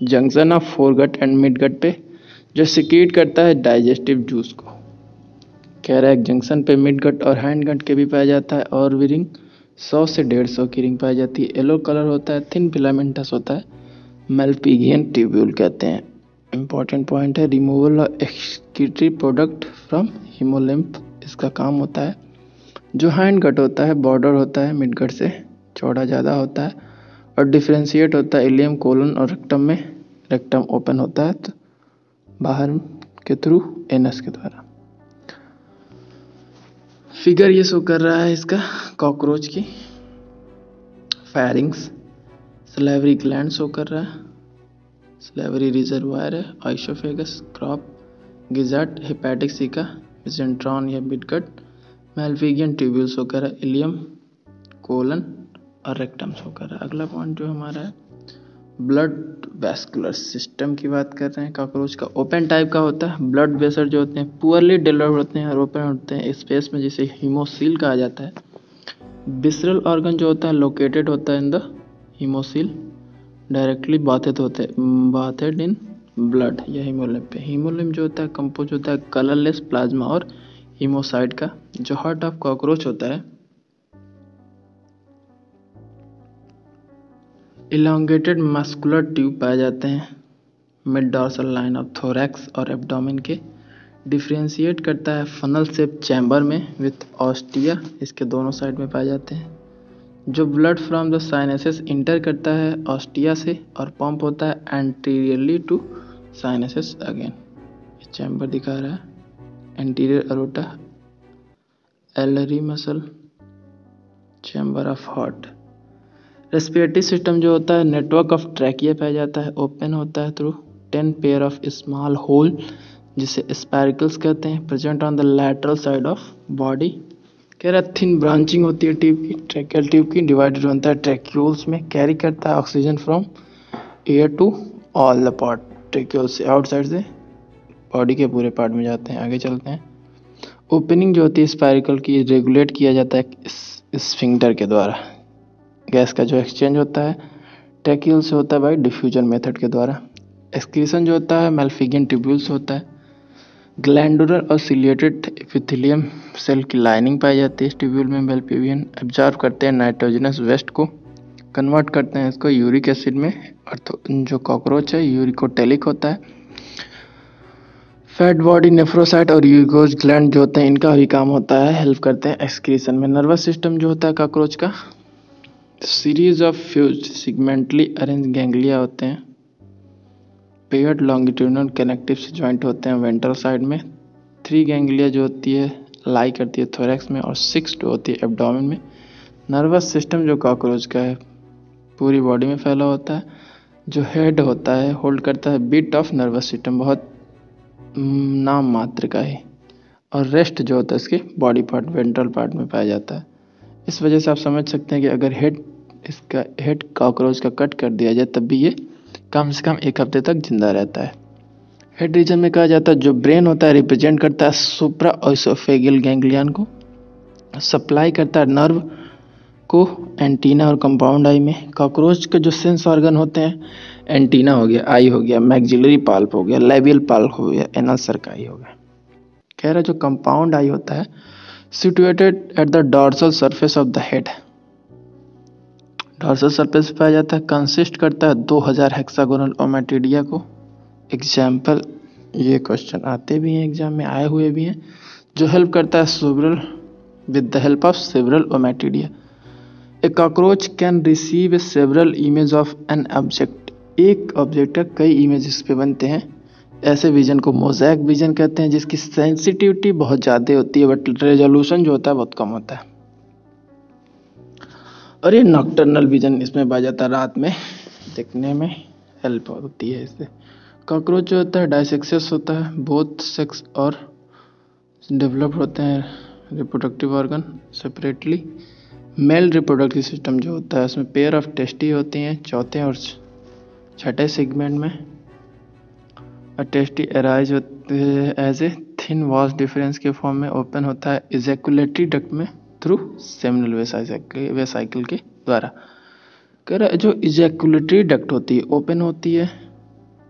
Junction of foregut and midgut पे जो सिक्रीट करता है डाइजेस्टिव जूस को। कह रहा है एक जंक्शन पे मिडगट और हैंडगट के भी पाया जाता है और भी रिंग 100 से 150 की रिंग पाई जाती है। येलो कलर होता है, थिन फिलामेंटस होता है, मेलपिगियन ट्यूब्यूल कहते हैं। इंपॉर्टेंट पॉइंट है removal of excretory product from haemolymph इसका काम होता है। जो हैंडगट होता है बॉर्डर होता है मिडगट से चौड़ा ज़्यादा होता है और डिफ्रेंशिएट होता है इलियम कोलन और रेक्टम में। रेक्टम ओपन होता है तो बाहर के थ्रू एनस के द्वारा। फिगर ये शो कर रहा है इसका कॉकरोच की फैरिंग्स, सलेवरी ग्लैंड शो कर रहा है, सलेवरी रिजर्वायर है, oesophagus, crop, gizzard, hepatic caeca, mesenteron या मिडगट, मेलपिगियन ट्यूब्यूल शो कर रहा है, इलियम कोलन और रेक्टम शो कर रहा है। अगला पॉइंट जो हमारा है ब्लड वैस्कुलर सिस्टम की बात कर रहे हैं कॉकरोच का। ओपन टाइप का होता है, ब्लड वेसल जो होते हैं पुअरली डेवलप होते हैं और ओपन होते हैं स्पेस में, जिसे हीमोसील कहा जाता है। विसरल ऑर्गन जो होता है लोकेटेड होता है in the haemocoel, directly bathed in blood या हीमोलिम्ब पे। हीमोलिम्ब जो होता है कंपोज होता है कलरलेस प्लाज्मा और हीमोसाइट का। जो हार्ट ऑफ कॉकरोच होता है इलांगेटेड मस्कुलर ट्यूब पाए जाते हैं mid dorsal line of thorax और एब्डोमेन के। डिफ्रेंशिएट करता है फनल शेप चैम्बर में विथ ऑस्टिया, इसके दोनों साइड में पाए जाते हैं। जो blood from the sinuses enter करता है ऑस्टिया से और पंप होता है anteriorly to sinuses. Again chamber दिखा रहा है, anterior aorta, alary muscle, chamber of heart. Respiratory system जो होता है नेटवर्क ऑफ ट्रैकिया पाया जाता है, ओपन होता है through 10 pair of small hole जिसे स्पार्कल्स कहते हैं, present on the lateral side of body. कह रहा है थिन ब्रांचिंग होती है ट्यूब की, ट्रैकियल ट्यूब की, डिवाइडेड होता है ट्रैक्यूल्स में, कैरी करता है oxygen from air to all the part. Tracheole से आउटसाइड से बॉडी के पूरे पार्ट में जाते हैं। आगे चलते हैं, ओपनिंग जो होती है स्पाइरल की रेगुलेट किया जाता है स्फिंक्टर के द्वारा। गैस का जो एक्सचेंज होता है ट्रैक्यूल से होता है बाई डिफ्यूजन मेथड के द्वारा। एक्सक्रीशन जो होता है मैल्फिगियन ट्यूब्यूल्स होता है। ग्लैंडुलर और सिलिएटेड एपिथेलियम सेल की लाइनिंग पाई जाती है ट्यूब्यूल में। मैल्फिगियन एब्जॉर्ब करते हैं नाइट्रोजनस वेस्ट को, कन्वर्ट करते हैं इसको यूरिक एसिड में, और तो जो कॉकरोच है यूरिकोटेलिक होता है। फैट बॉडी नेफ्रोसाइट और यूरिकोज ग्लैंड जो होते हैं इनका भी काम होता है, हेल्प करते हैं एक्सक्रीशन में। नर्वस सिस्टम जो होता है कॉकरोच का series of fuse segmentally arrange ganglia होते हैं, पेयर्ड लॉन्गिट्यूडनल कनेक्टिव से ज्वाइंट होते हैं वेंट्रल साइड में। 3 गैंग्लिया जो होती है लाई करती है थोरैक्स में और 6 जो होती है एब्डोमेन में। नर्वस सिस्टम जो कॉकरोच का है पूरी बॉडी में फैला होता है। जो हेड होता है होल्ड करता है बीट ऑफ नर्वस सिस्टम, बहुत नाम मात्र का ही, और रेस्ट जो होता है इसके बॉडी पार्ट वेंट्रल पार्ट में पाया जाता है। इस वजह से आप समझ सकते हैं कि अगर हेड कॉकरोच का कट कर दिया जाए तब भी ये कम से कम 1 हफ्ते तक जिंदा रहता है। हेड रीजन में कहा जाता है जो ब्रेन होता है रिप्रेजेंट करता है सुप्रा इसोफेगियल गैंग्लियन को, सप्लाई करता है नर्व को एंटीना और कंपाउंड आई में। कॉकरोच के जो सेंस ऑर्गन होते हैं एंटीना हो गया, आई हो गया, मैक्सिलरी पाल्प हो गया, लेबियल पाल्प हो गया, एनल सरकाई हो गया। कह रहा जो कंपाउंड आई होता है situated at the dorsal surface of the head, dorsal surface पाया जाता है। कंसिस्ट करता है 2000 हेक्सागोनल ओमेटिडिया को। एग्जाम्पल ये क्वेश्चन आते भी हैं एग्जाम में, आए हुए भी हैं। जो हेल्प करता है several with the help of several ommatidia. A cockroach can receive several image of an object, एक ऑब्जेक्ट का कई इमेज इस पे बनते हैं। ऐसे विजन को मोज़ेक विजन कहते हैं, जिसकी सेंसिटिविटी बहुत ज़्यादा होती है बट रेजोल्यूशन जो होता है बहुत कम होता है। और ये नॉक्टर्नल विजन इसमें पाया जाता है, रात में देखने में हेल्प होती है इससे। कॉकरोच जो होता है डाइसेक्सस होता है, बोथ सेक्स और डेवलप होते हैं reproductive organ separately. Male reproductive system जो होता है उसमें पेयर ऑफ टेस्टी होती हैं चौथे और छठे सेगमेंट में। टेस्टी एराइज होते हैं as a thin walls deferens के फॉर्म में, ओपन होता है इजैकुलेटरी डक्ट में थ्रू सेमिनल वेसाइकिल के द्वारा। कह रहा है जो इजैकुलेटरी डक्ट होती है ओपन होती है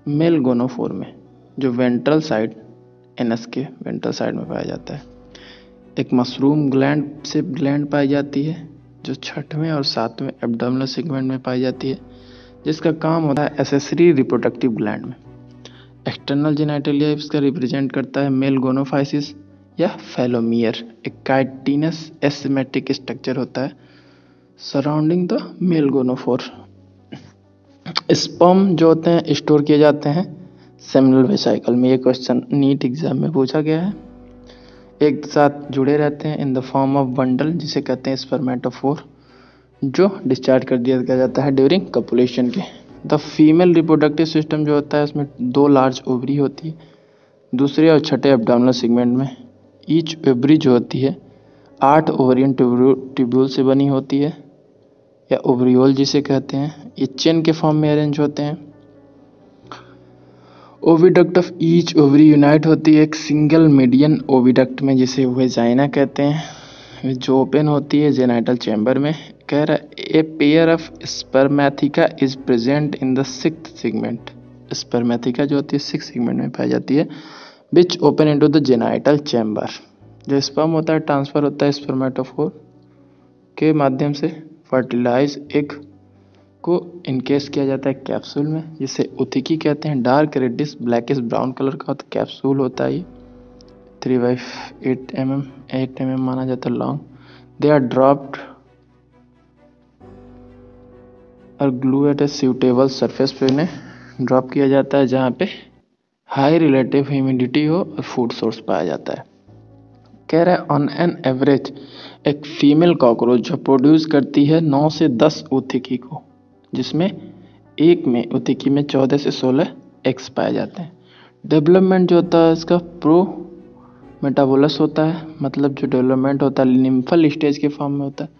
मेल गोनोफोर में, जो वेंट्रल साइड एनस के वेंट्रल साइड में पाया जाता है। एक मशरूम ग्लैंड से ग्लैंड पाई जाती है जो 6वें और 7वें एब्डोमिनल सेगमेंट में पाई जाती है, जिसका काम होता है एक्सेसरी रिप्रोडक्टिव ग्लैंड में। एक्सटर्नल जेनाइटेलिया इसका रिप्रेजेंट करता है मेल गोनोफाइसिस या फेलोमियर, एक काइटिनस एसिमेट्रिक स्ट्रक्चर होता है सराउंडिंग द मेल गोनोफोर। स्पर्म जो होते हैं स्टोर किए जाते हैं सेमिनल वेसाइकल में। ये क्वेश्चन नीट एग्जाम में पूछा गया है। एक साथ जुड़े रहते हैं in the form of bundle, जिसे कहते हैं स्पर्मेटोफोर, जो डिस्चार्ज कर दिया जाता है ड्यूरिंग कपुलेशन के। द फीमेल रिप्रोडक्टिव सिस्टम जो होता है उसमें 2 लार्ज ओवरी होती है दूसरे और छठे एब्डोमिनल सेगमेंट में। ईच ओवरी जो होती है 8 ओवरियन ट्यूब्यूल से बनी होती है। या ओवरियोल जिसे कहते हैं, ये चेन के फॉर्म में अरेंज होते हैं। Oviduct of each ovary unite होती है एक सिंगल मीडियन ओविडक्ट में जिसे वेजाइना कहते हैं, जो ओपन होती है जेनाइटल चैम्बर में। कह रहा a pair of spermatheca is present in the sixth segment. Spermatheca जो होती है सिक्स्थ सेगमेंट में पाई जाती है, which open into the genital chamber. जो स्पर्म होता है ट्रांसफ़र होता है स्पर्मेटोफोर के माध्यम से फर्टिलाइज एग को इनकेस किया जाता है कैप्सूल में, जिसे उथिकी कहते हैं। Dark reddish blackish brown colour का होता कैप्सूल होता है, 3/8 mm माना जाता है लॉन्ग। दे आर ड्रॉप्ड और glue at a suitable surface पे इन्हें ड्रॉप किया जाता है जहाँ पे हाई रिलेटिव ह्यूमिडिटी हो और फूड सोर्स पाया जाता है। कह रहा है ऑन एन एवरेज एक फीमेल कॉकरोच जो प्रोड्यूस करती है 9 से 10 उथिकी को, जिसमें एक में उथिकी में 14 से 16 एग्स पाए जाते हैं। डेवलपमेंट जो होता है इसका प्रो मेटाबोलस होता है, मतलब जो डेवलपमेंट होता है लिम्फल स्टेज के फॉर्म में होता है।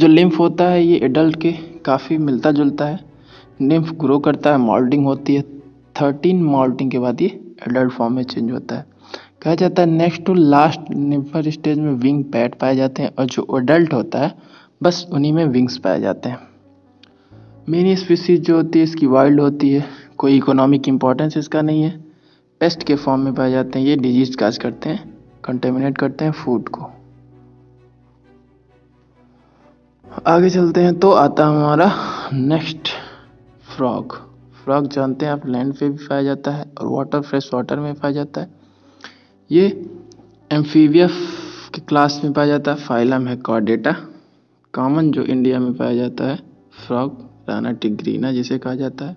जो लिम्फ होता है ये एडल्ट के काफ़ी मिलता जुलता है, लिम्फ ग्रो करता है, मॉल्टिंग होती है, 13 मॉल्टिंग के बाद ये एडल्ट फॉर्म में चेंज होता है। कहा जाता है next to last nymphal stage में विंग पैड पाए जाते हैं, और जो एडल्ट होता है बस उन्हीं में विंग्स पाए जाते हैं। मेनी स्पीसीज जो होती है इसकी वाइल्ड होती है, कोई इकोनॉमिक इम्पोर्टेंस इसका नहीं है। पेस्ट के फॉर्म में पाए जाते हैं, ये डिजीज काज करते हैं, कंटेमिनेट करते हैं फूड को। आगे चलते हैं तो आता है हमारा नेक्स्ट फ्रॉग। फ्रॉग जानते हैं आप लैंड पे भी पाया जाता है और वाटर फ्रेश वाटर में पाया जाता है। ये एम्फीबिया के क्लास में पाया जाता है, फाइलम है कॉर्डेटा। कॉमन जो इंडिया में पाया जाता है फ्रॉग राना टिग्रीना जिसे कहा जाता है।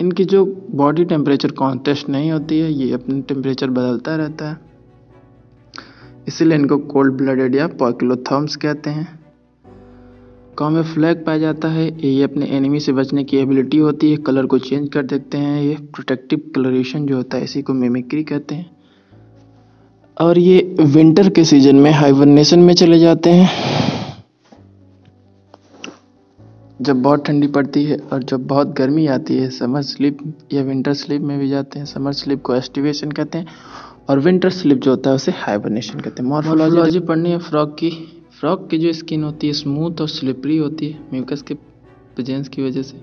इनकी जो बॉडी टेम्परेचर कॉन्टेस्ट नहीं होती है, ये अपनी टेम्परेचर बदलता रहता है, इसीलिए इनको कोल्ड ब्लडेड या पॉकिलोथर्म्स कहते हैं। कैमोफ्लैग पाया जाता है, ये अपने एनिमी से बचने की एबिलिटी होती है, कलर को चेंज कर देते हैं। ये प्रोटेक्टिव कलरेशन जो होता है इसी को मिमिक्री कहते हैं, और ये विंटर के सीजन में हाइबरनेशन में चले जाते हैं जब बहुत ठंडी पड़ती है, और जब बहुत गर्मी आती है समर स्लीप या विंटर स्लीप में भी जाते हैं। समर स्लीप को एस्टिवेशन कहते हैं और विंटर स्लीप जो होता है उसे हाइबरनेशन कहते हैं। मॉर्फोलॉजी पढ़नी है फ्रॉग की। फ्रॉग की जो स्किन होती है स्मूथ और स्लिपरी होती है म्यूकस के प्रेजेंस की वजह से,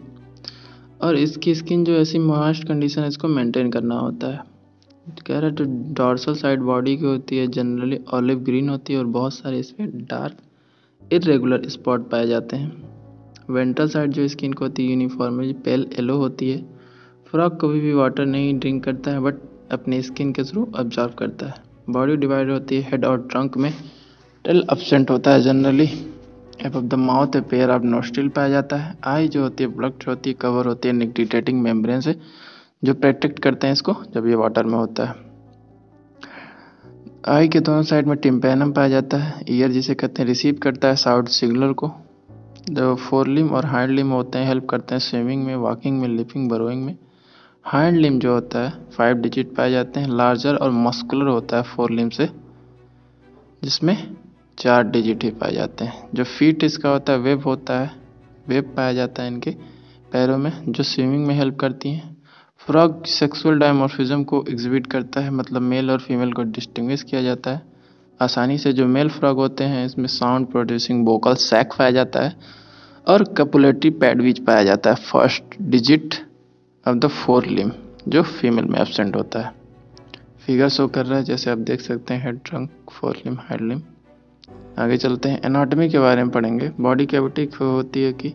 और इसकी स्किन जो ऐसी मॉइस्ट कंडीशन है इसको मेंटेन करना होता है। कह रहा है तो डॉर्सल साइड बॉडी की होती है, जनरली ऑलिव ग्रीन होती है, और बहुत सारे इसमें डार्क इरेगुलर स्पॉट पाए जाते हैं। वेंट्रल साइड जो स्किन को होती है यूनिफॉर्मली पेल येलो होती है। फ्रॉग कभी भी वाटर नहीं ड्रिंक करता है, बट अपने स्किन के थ्रू ऑब्जॉर्व करता है। बॉडी डिवाइड होती है हेड और ट्रंक में, टेल एब्सेंट होता है generally. Above the mouth a pair of nostril पाया जाता है। आई जो होती है ब्लक्ट होती है, कवर होती है निक्टिटेटिंग मेम्ब्रेन से, जो प्रोटेक्ट करते हैं इसको जब ये वाटर में होता है। आई के दोनों साइड में टिम्पैनम पाया जाता है। ईयर जिसे कहते हैं रिसीव करता है साउंड सिग्नल को। जो फोर लिम और हाइंड लिम होते हैं हेल्प करते हैं स्विमिंग में, वॉकिंग में, लिपिंग, बरोइंग में। हाइंड लिम जो होता है 5 डिजिट पाए जाते हैं, लार्जर और मस्कुलर होता है फोर लिम से, जिसमें 4 डिजिट ही पाए जाते हैं। जो फीट इसका होता है वेब होता है, वेब पाया जाता है इनके पैरों में, जो स्विमिंग में हेल्प करती हैं। फ्रॉग सेक्सुअल डायमॉर्फिज्म को एग्जिबिट करता है, मतलब मेल और फीमेल को डिस्टिंग्विश किया जाता है आसानी से। जो मेल फ्रॉग होते हैं इसमें साउंड प्रोड्यूसिंग वोकल सैक पाया जाता है, और कपुलेटरी पैडविच पाया जाता है 1st digit of the fore limb, जो फीमेल में एब्सेंट होता है। फिगर शो कर रहा है जैसे आप देख सकते हैं, head, trunk, fore limb, hind limb. आगे चलते हैं एनाटॉमी के बारे में पढ़ेंगे। बॉडी कैविटी होती है कि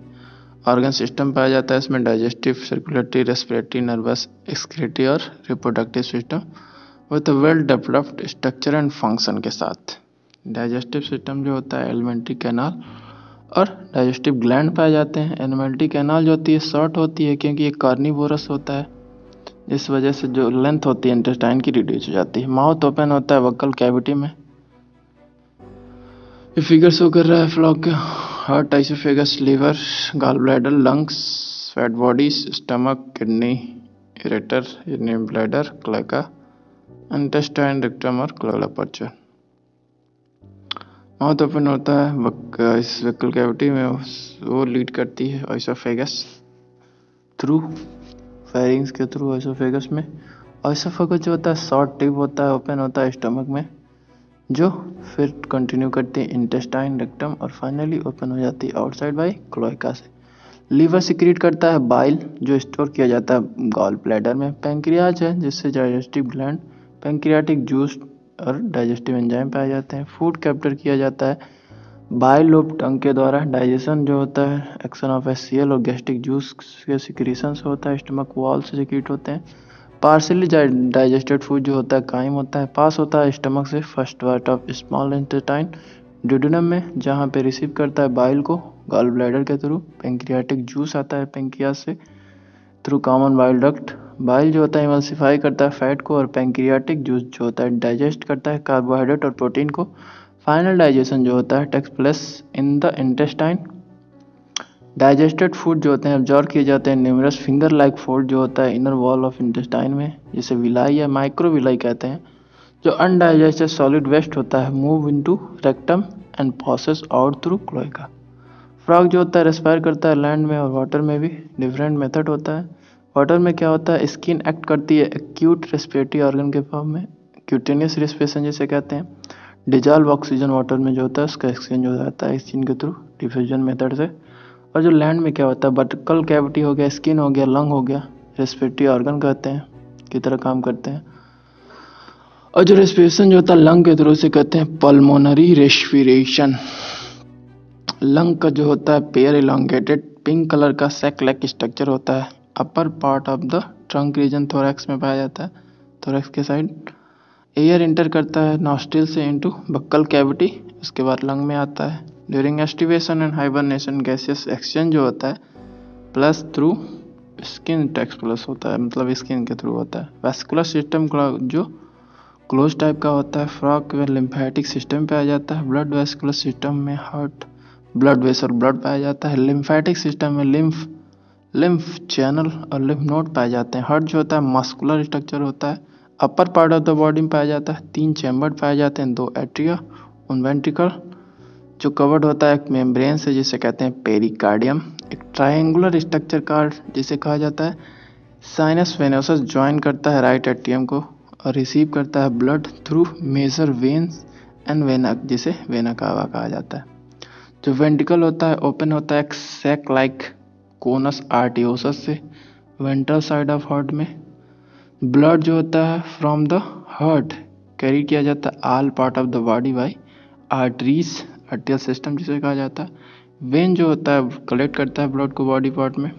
ऑर्गन सिस्टम पाया जाता है, इसमें digestive, circulatory, respiratory, nervous, excretory और reproductive system with well developed structure and function के साथ। डाइजेस्टिव सिस्टम जो होता है एलिमेंट्री कैनाल और डाइजेस्टिव ग्लैंड पाए जाते हैं। एलिमेंट्री कैनाल जो होती है शॉर्ट होती है क्योंकि ये कार्निवोरस होता है, इस वजह से जो लेंथ होती है इंटेस्टाइन की रिड्यूस हो जाती है। माउथ ओपन होता है वक्कल कैविटी में। ये फिगर शो कर रहा है फ्रॉग का। Heart, oesophagus, liver, gall bladder, lungs, fat bodies, stomach, kidney, ureter, urine bladder, cloaca, intestine, rectum और क्लोअल अपर्चर। माउथ ओपन होता है इस वेक्ल कैविटी में, वो लीड करती है ऑइसोफेगस थ्रू, फेरिंग्स के थ्रू ऑइसोफेगस में। ऑइसोफेगस जो होता है शॉर्ट टिप होता है, ओपन होता है स्टमक में, जो फिर कंटिन्यू करती है इंटेस्टाइन, रेक्टम और फाइनली ओपन हो जाती है आउटसाइड बाय क्लोएका से। लीवर सिक्रीट करता है बाइल जो स्टोर किया जाता है गॉल ब्लैडर में। पैंक्रियाज है जिससे डाइजेस्टिव ग्लैंड, पैंक्रियाटिक जूस और डाइजेस्टिव एंजाइम पाए जाते हैं। फूड कैप्चर किया जाता है बाइल लोब टंग के द्वारा। डाइजेशन जो होता है एक्शन ऑफ HCl और गैस्ट्रिक जूस के सिक्रीशन से होता है, स्टमक वॉल से सिक्रीट होते हैं। पार्शियली डाइजेस्टेड फूड जो होता है कायम होता है, पास होता है स्टमक से first part of small intestine duodenum में, जहाँ पे रिसीव करता है बाइल को गॉल ब्लैडर के थ्रू। पैंक्रियाटिक जूस आता है पैंक्रियाज से through common bile duct. Bile जो होता है इमल्सिफाई करता है फैट को, और पैंक्रियाटिक जूस जो होता है डाइजेस्ट करता है कार्बोहाइड्रेट और प्रोटीन को। फाइनल डाइजेशन जो होता है takes place in the intestine. Digested food जो होते हैं ऑब्जॉर्व किए जाते हैं न्यूमरस फिंगर लाइक फोल्ड जो होता है इनर वॉल ऑफ इंटेस्टाइन में, जिसे विलाई या माइक्रोविलाई कहते हैं। जो अनडाइजेस्टेड सॉलिड वेस्ट होता है move into rectum and process out through cloaca. Frog जो होता है रेस्पायर करता है लैंड में और वाटर में भी, डिफरेंट मेथड होता है। वाटर में क्या होता है स्किन एक्ट करती है एक्यूट रेस्पिरेटरी ऑर्गन के फॉर्म में, क्यूटेनियस रेस्पिरेशन जैसे कहते हैं। डिजॉल्व ऑक्सीजन वाटर में जो होता है उसका एक्सचेंज हो जाता है एक्सचेंज के थ्रू डिफ्यूजन मेथड से। और जो लैंड में क्या होता है बटकल कैविटी हो गया, स्किन हो गया, लंग हो गया, रेस्पिरेटरी ऑर्गन कहते हैं की तरह काम करते हैं। और जो रेस्पिरेशन जो होता है लंग के थ्रू से कहते हैं पल्मोनरी रेस्पिरेशन। लंग का जो होता है पेयर इलांगेटेड पिंक कलर का सैक लाइक स्ट्रक्चर होता है, upper part of the trunk region thorax में पाया जाता है, थोरैक्स के साइड। एयर इंटर करता है नॉस्ट्रिल से इनटू बक्कल कैविटी, उसके बाद लंग में आता है। During aestivation and hibernation gaseous exchange जो होता है plus through skin takes place होता है, मतलब स्किन के थ्रू होता है। वैस्कुलर सिस्टम जो क्लोज टाइप का होता है, फ्रॉक व लिम्फेटिक सिस्टम पाया जाता है। ब्लड वैस्कुलर सिस्टम में हार्ट, ब्लड वेसल, ब्लड पाया जाता है। लिम्फेटिक सिस्टम में लिम्फ चैनल और लिम्फ नोड पाए जाते हैं। हार्ट जो होता है मस्कुलर स्ट्रक्चर होता है, upper part of the body में पाया जाता है। 3 चैम्बर पाए जाते हैं, 2 एट्रिया, 1 वेंट्रिकल जो कवर्ड होता है एक मेम्ब्रेन से जिसे कहते हैं पेरिकार्डियम। एक ट्रायंगुलर स्ट्रक्चर कार्ड जिसे कहा जाता है। साइनस वेनोसस ज्वाइन करता है राइट एट्रियम को और रिसीव करता है blood through major veins and vena जिसे वेना कावा कहा जाता है। जो वेंट्रिकल होता है ओपन होता है एक सैक लाइक कोनस आर्टियोसस से वेंट्रल साइड ऑफ हार्ट में। ब्लड जो होता है फ्रॉम द हार्ट कैरी किया जाता है all part of the body by arteries, arterial system जिसे कहा जाता है। वेन जो होता है कलेक्ट करता है ब्लड को बॉडी पार्ट में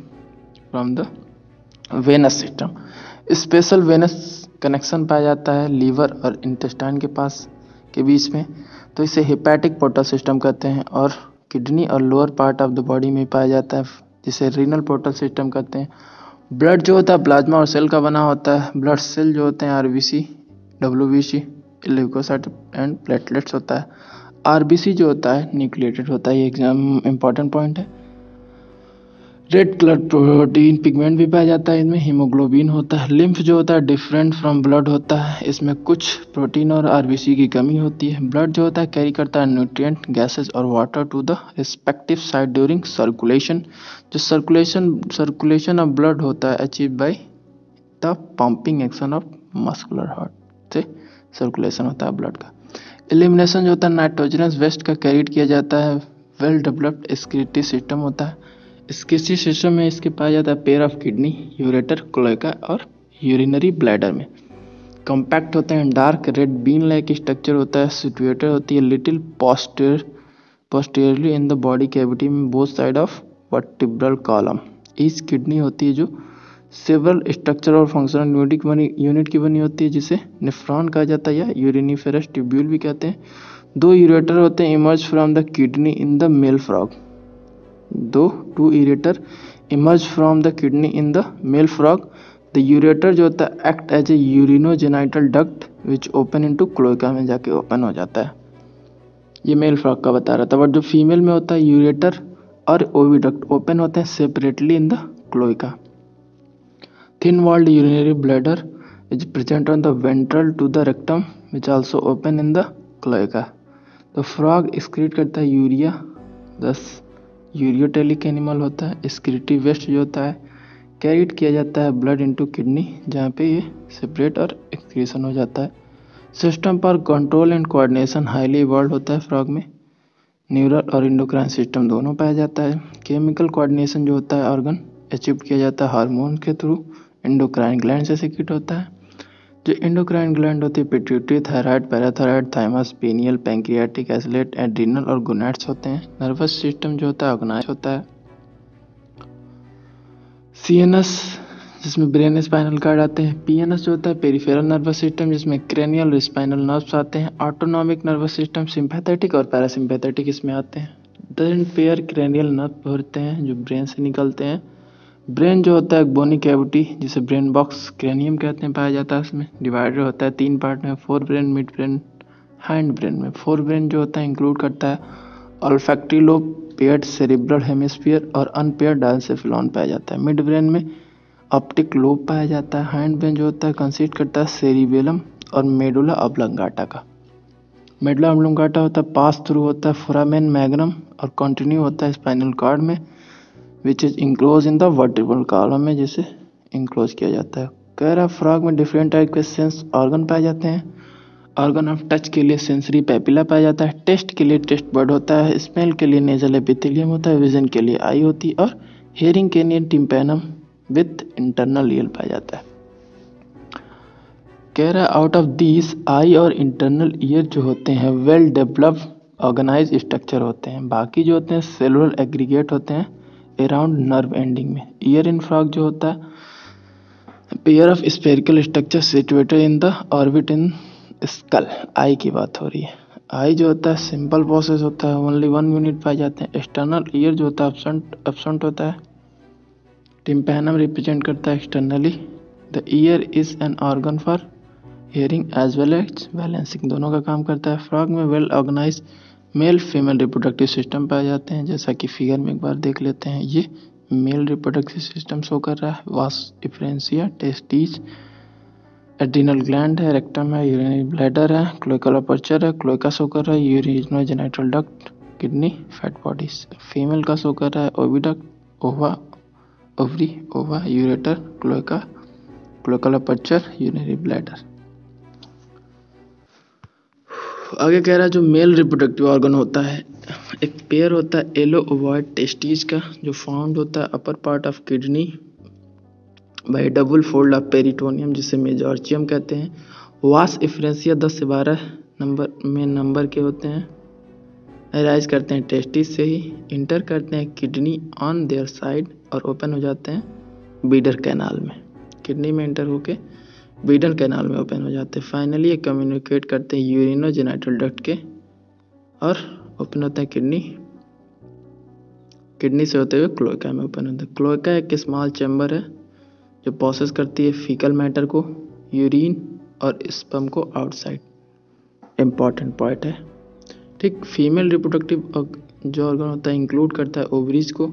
from the venous system. Special venous connection पाया जाता है लीवर और इंटेस्टाइन के पास के बीच में, तो इसे हेपेटिक पोर्टल सिस्टम कहते हैं। और किडनी और lower part of the body में पाया जाता है जिसे रीनल पोर्टल सिस्टम कहते हैं। ब्लड जो होता है प्लाज्मा और सेल का बना होता है। ब्लड सेल जो होते हैं RBC, WBC, leucocyte and platelets होता है। RBC जो होता है न्यूक्लिएटेड होता है, ये एग्जाम इम्पॉर्टेंट पॉइंट है। रेड कलर प्रोटीन पिगमेंट भी पाया जाता है इनमें, हीमोग्लोबिन होता है। लिम्फ जो होता है डिफरेंट फ्रॉम ब्लड होता है, इसमें कुछ प्रोटीन और RBC की कमी होती है। ब्लड जो होता है कैरी करता है न्यूट्रिएंट, गैसेस और water to the respective site during circulation. जो सर्कुलेशन ऑफ ब्लड होता है achieve by the pumping action of muscular heart से सर्कुलेशन होता है ब्लड का। एलिमिनेशन जो होता है नाइट्रोजनस वेस्ट का कैरीड किया जाता है। वेल डेवलप्ड एक्सक्रीटरी सिस्टम होता है। एक्सक्रीटरी सिस्टम में इसके पाया जाता है pair of kidney, ureter, cloaca और यूरिनरी ब्लैडर में। कॉम्पैक्ट होते हैं, dark red bean like structure होता है। सिचुएटेड होती है little posteriorly in the body cavity में both side of vertebral column. Each kidney होती है जो सेवरल स्ट्रक्चर और फंक्शनल यूनिट की बनी होती है जिसे नेफ्रॉन कहा जाता है या यूरिनिफेरस ट्यूब्यूल भी कहते हैं। 2 यूरेटर होते हैं emerge from the kidney in the male frog. 2 ureter emerge from the kidney in the male frog. The ureter जो होता है act as a urinogenital duct which open into cloaca में जाके open हो जाता है। ये male frog का बता रहा था। बट जो female में होता है ureter और oviduct open होते हैं separately in the cloaca. Thin walled urinary bladder is present on the ventral to the rectum which also open in the cloaca. तो फ्रॉग एक्सक्रीट करता है यूरिया, दस यूरियोटेलिक एनिमल होता है। एक्सक्रीटिव वेस्ट जो होता है कैरीड किया जाता है ब्लड इनटू किडनी, जहाँ पे ये सेपरेट और एक्सक्रीशन हो जाता है। सिस्टम पर control and coordination highly evolve होता है फ्रॉग में। न्यूरल और इंडोक्राइन सिस्टम दोनों पाया जाता है। केमिकल कोऑर्डिनेशन जो होता है ऑर्गन अचीव किया जाता है हार्मोन के थ्रू। इंडोक्राइन ग्लैंड से सेक्रेट होता है। जो इंडोक्राइन ग्लैंड होती है pituitary, thyroid, parathyroid, thymus, pineal, pancreatic islet, adrenal और गोनाड्स होते हैं। नर्वस सिस्टम जो होता है ऑर्गेनाइज होता है। सीएनएस जिसमें ब्रेन स्पाइनल कार्ड आते हैं। पीएनएस जो होता है पेरिफेरल नर्वस सिस्टम, जिसमें क्रेनियल और स्पाइनल नर्व्स आते हैं। ऑटोनॉमिक नर्वस सिस्टम सिंपैथेटिक और पैरासिम्पैथेटिक इसमें आते हैं। 10 पेयर क्रेनियल नर्व होते हैं जो ब्रेन से निकलते हैं। ब्रेन जो होता है बोनी कैविटी जिसे ब्रेन बॉक्स क्रेनियम कहते हैं पाया जाता है। इसमें डिवाइडर होता है 3 पार्ट में, fore brain, mid brain, hind brain में। फोर ब्रेन जो होता है इंक्लूड करता है olfactory lobe, paired cerebral hemisphere और अनपेयर्ड डायसेफिलॉन पाया जाता है। मिड ब्रेन में ऑप्टिक लोब पाया जाता है। हैंड ब्रेन जो होता है कंसिस्ट करता है सेरिबेलम और मेडुला ऑब्लंगाटा का। मेडुला ऑब्लंगाटा होता है पास थ्रू होता है फोरामेन मैग्नम और कंटिन्यू होता है स्पाइनल कॉर्ड में, which is enclose in the vertebral column में जिसे इंक्लोज किया जाता है। कैरा फ्रॉग में डिफरेंट टाइप के सेंस ऑर्गन पाए जाते हैं। ऑर्गन ऑफ टच के लिए सेंसरी पैपिला पाया जाता है। टेस्ट के लिए टेस्ट बड होता है। स्मेल के लिए नेजल एपिथेलियम होता है। विजन के लिए आई होती है और हियरिंग के लिए टिम्पैनम विथ इंटरनल ईयर पाया जाता है। कैरा आउट ऑफ दिस आई और इंटरनल ईयर जो होते हैं वेल डेवलप्ड ऑर्गेनाइज स्ट्रक्चर होते हैं। बाकी जो होते हैं सेलुलर एग्रीगेट होते हैं अराउंड नर्व एंडिंग में। ईयर इन फ्रॉग जो होता है pair of spherical structure situated in the orbit in skull. Eye की बात हो रही है। आई जो होता है सिंपल प्रोसेस होता है, ओनली 1 यूनिट पाए जाते हैं। एक्सटर्नल ईयर जो होता है एब्सेंट होता है। टिम्पैनम रिप्रेजेंट करता है externally. The ear is an organ for hearing as well as balancing, दोनों का काम करता है। फ्रॉग में well organise male female reproductive system पाए जाते हैं। जैसा कि फिगर में एक बार देख लेते हैं, ये मेल रिप्रोडक्टिव सिस्टम शो कर रहा है। Vas deferentia, testis, adrenal gland है, रेक्टम है, यूरिनरी ब्लैडर है, क्लोएकल अपर्चर है, क्लोएका शो कर रहा है, urinogenital duct, kidney, fat bodies. Female का शो कर रहा है oviduct, ova, ovary, ova, ureter, cloaca, cloacal aperture, urinary bladder. आगे कह रहा है जो मेल रिप्रोडक्टिव ऑर्गन होता है, एक पेयर होता है येलो ओवॉइड टेस्टिस का जो फाउंड होता है upper part of kidney by double fold of peritoneum जिसे मेजॉर्चियम कहते हैं। वास इफ्रेंसिया 10 से 12 नंबर में नंबर के होते हैं। एराइज करते हैं टेस्टिस से ही, इंटर करते हैं किडनी ऑन देयर साइड और ओपन हो जाते हैं बीडर कैनाल में। किडनी में इंटर होके बीडल कैनाल में ओपन हो जाते हैं। फाइनली ये कम्युनिकेट करते हैं यूरिनोजेनिटल डक्ट के और ओपन होते हैं किडनी। किडनी से होते हुए क्लोएका में ओपन होते हैं। क्लोएका एक स्मॉल चैम्बर है जो प्रोसेस करती है फीकल मैटर को, यूरिन और स्पर्म को आउटसाइड। इम्पॉर्टेंट पॉइंट है, ठीक। फीमेल रिप्रोडक्टिव जो ऑर्गन होता है इंक्लूड करता है ओवरीज को।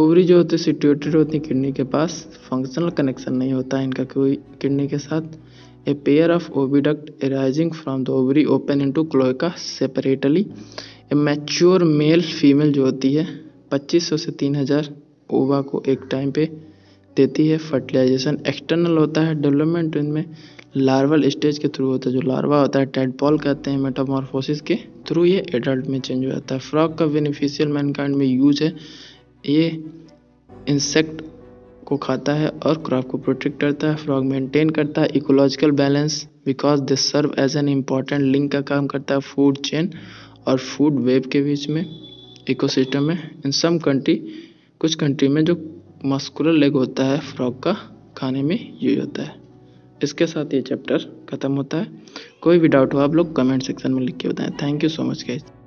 ओवरी जो होते हैं सिचुएटेड होती है किडनी के पास। फंक्शनल कनेक्शन नहीं होता है इनका कोई किडनी के साथ। A pair of oviduct arising from the ovary open into cloaca separately. A mature male female जो होती है 2500 से 3000 ओवा को एक टाइम पे देती है। फर्टिलाइजेशन एक्सटर्नल होता है। डेवलपमेंट इनमें लार्वल स्टेज के थ्रू होता है। जो लार्वा होता है टेडपॉल कहते हैं। मेटामॉर्फोसिस के थ्रू ये एडल्ट में चेंज हो जाता है। फ्रॉग का बेनिफिशियल मैनकाइंड में यूज है। ये इंसेक्ट को खाता है और क्रॉप को प्रोटेक्ट करता है। फ्रॉग मेंटेन करता है ecological balance because they serve as an important link का काम करता है फूड चेन और फूड वेब के बीच में इकोसिस्टम में। इन सम कंट्री, कुछ कंट्री में जो मस्कुलर लेग होता है फ्रॉग का खाने में यूज होता है। इसके साथ ये चैप्टर खत्म होता है। कोई भी डाउट हो आप लोग कमेंट सेक्शन में लिख के बताएं। Thank you so much guys.